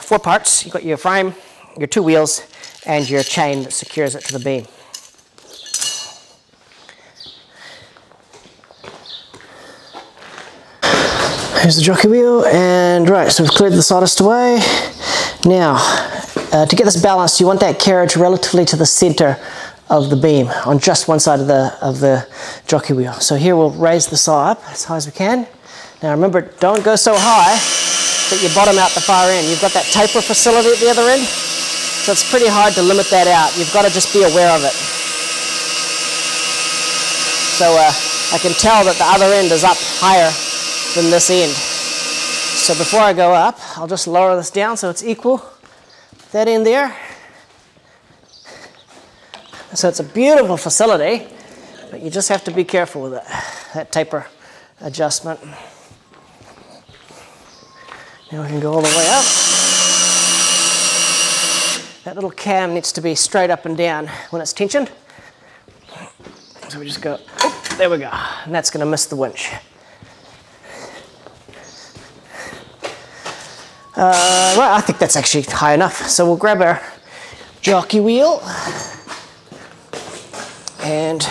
four parts. You've got your frame, your two wheels, and your chain that secures it to the beam. Here's the jockey wheel, and right, so we've cleared the sawdust away. Now, to get this balanced, you want that carriage relatively to the center of the beam, on just one side of the jockey wheel. So here we'll raise the saw up as high as we can. Now remember, don't go so high that you bottom out the far end. You've got that taper facility at the other end, so it's pretty hard to limit that out. You've got to just be aware of it. So I can tell that the other end is up higher than this end. So before I go up, I'll just lower this down so it's equal that end there. So it's a beautiful facility, but you just have to be careful with it, that taper adjustment. Now we can go all the way up. That little cam needs to be straight up and down when it's tensioned. So we just go, oh, there we go, and that's going to miss the winch. Well, I think that's actually high enough. So we'll grab our jockey wheel and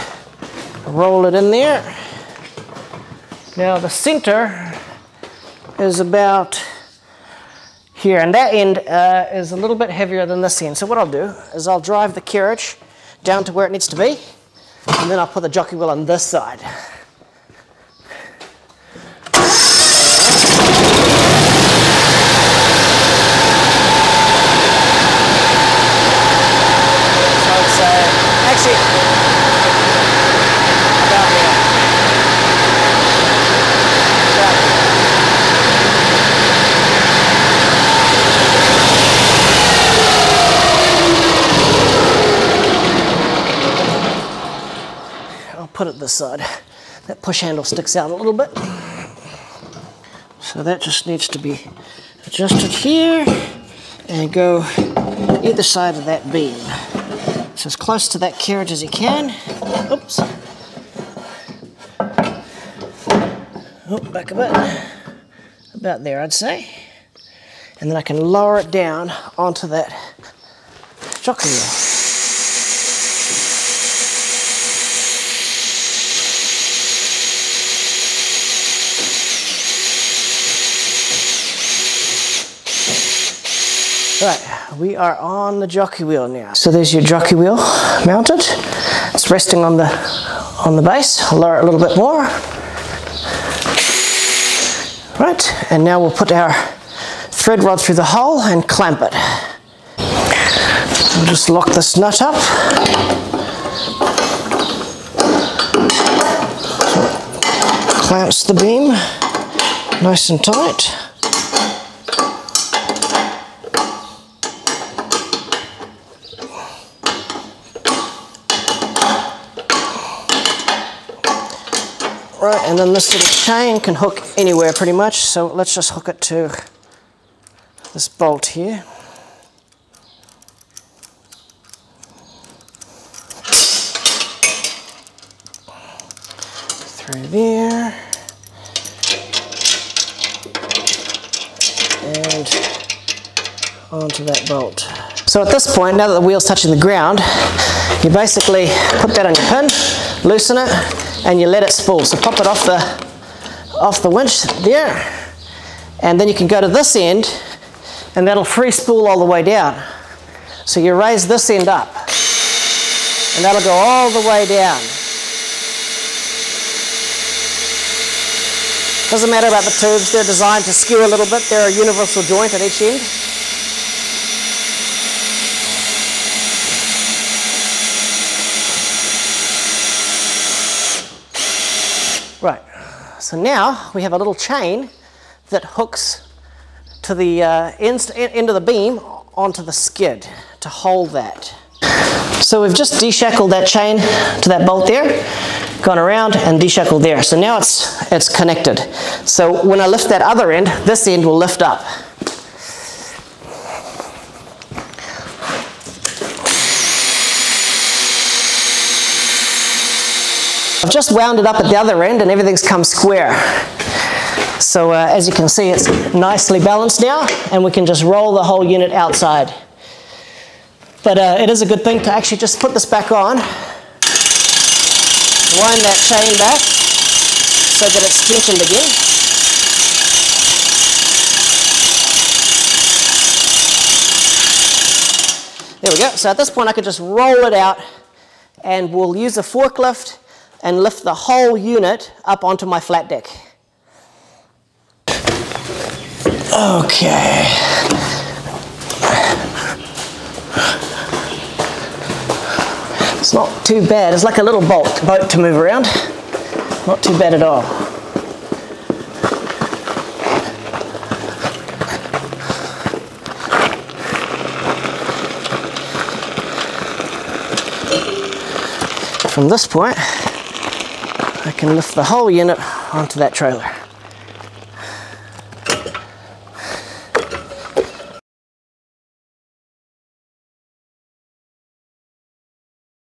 roll it in there. Now the center is about here, and that end is a little bit heavier than this end. So what I'll do is I'll drive the carriage down to where it needs to be, and then I'll put the jockey wheel on this side. Put it this side. That push handle sticks out a little bit. So that just needs to be adjusted here and go either side of that beam. So as close to that carriage as you can. Oops. Oh, back a bit. About there, I'd say. And then I can lower it down onto that jockey wheel. Right, we are on the jockey wheel now. So there's your jockey wheel mounted. It's resting on the base. I'll lower it a little bit more. Right, and now we'll put our thread rod through the hole and clamp it. We'll just lock this nut up. Clamps the beam nice and tight. Right, and then this little chain can hook anywhere pretty much, so let's just hook it to this bolt here. Through there. And onto that bolt. So at this point, now that the wheel's touching the ground, you basically put that on your pin, loosen it, and you let it spool. So pop it off the winch there, and then you can go to this end and that'll free spool all the way down. So you raise this end up and that'll go all the way down. Doesn't matter about the tubes, they're designed to skew a little bit. They're a universal joint at each end. Right, so now we have a little chain that hooks to the end of the beam onto the skid to hold that. So we've just deshackled that chain to that bolt there, gone around and deshackled there. So now it's connected. So when I lift that other end, this end will lift up. I've just wound it up at the other end and everything's come square. So as you can see, it's nicely balanced now, and we can just roll the whole unit outside. But it is a good thing to actually just put this back on, wind that chain back so that it's tensioned again. There we go. So at this point I could just roll it out, and we'll use a forklift and lift the whole unit up onto my flat deck. Okay. It's not too bad. It's like a little boat to move around. Not too bad at all. From this point, I can lift the whole unit onto that trailer.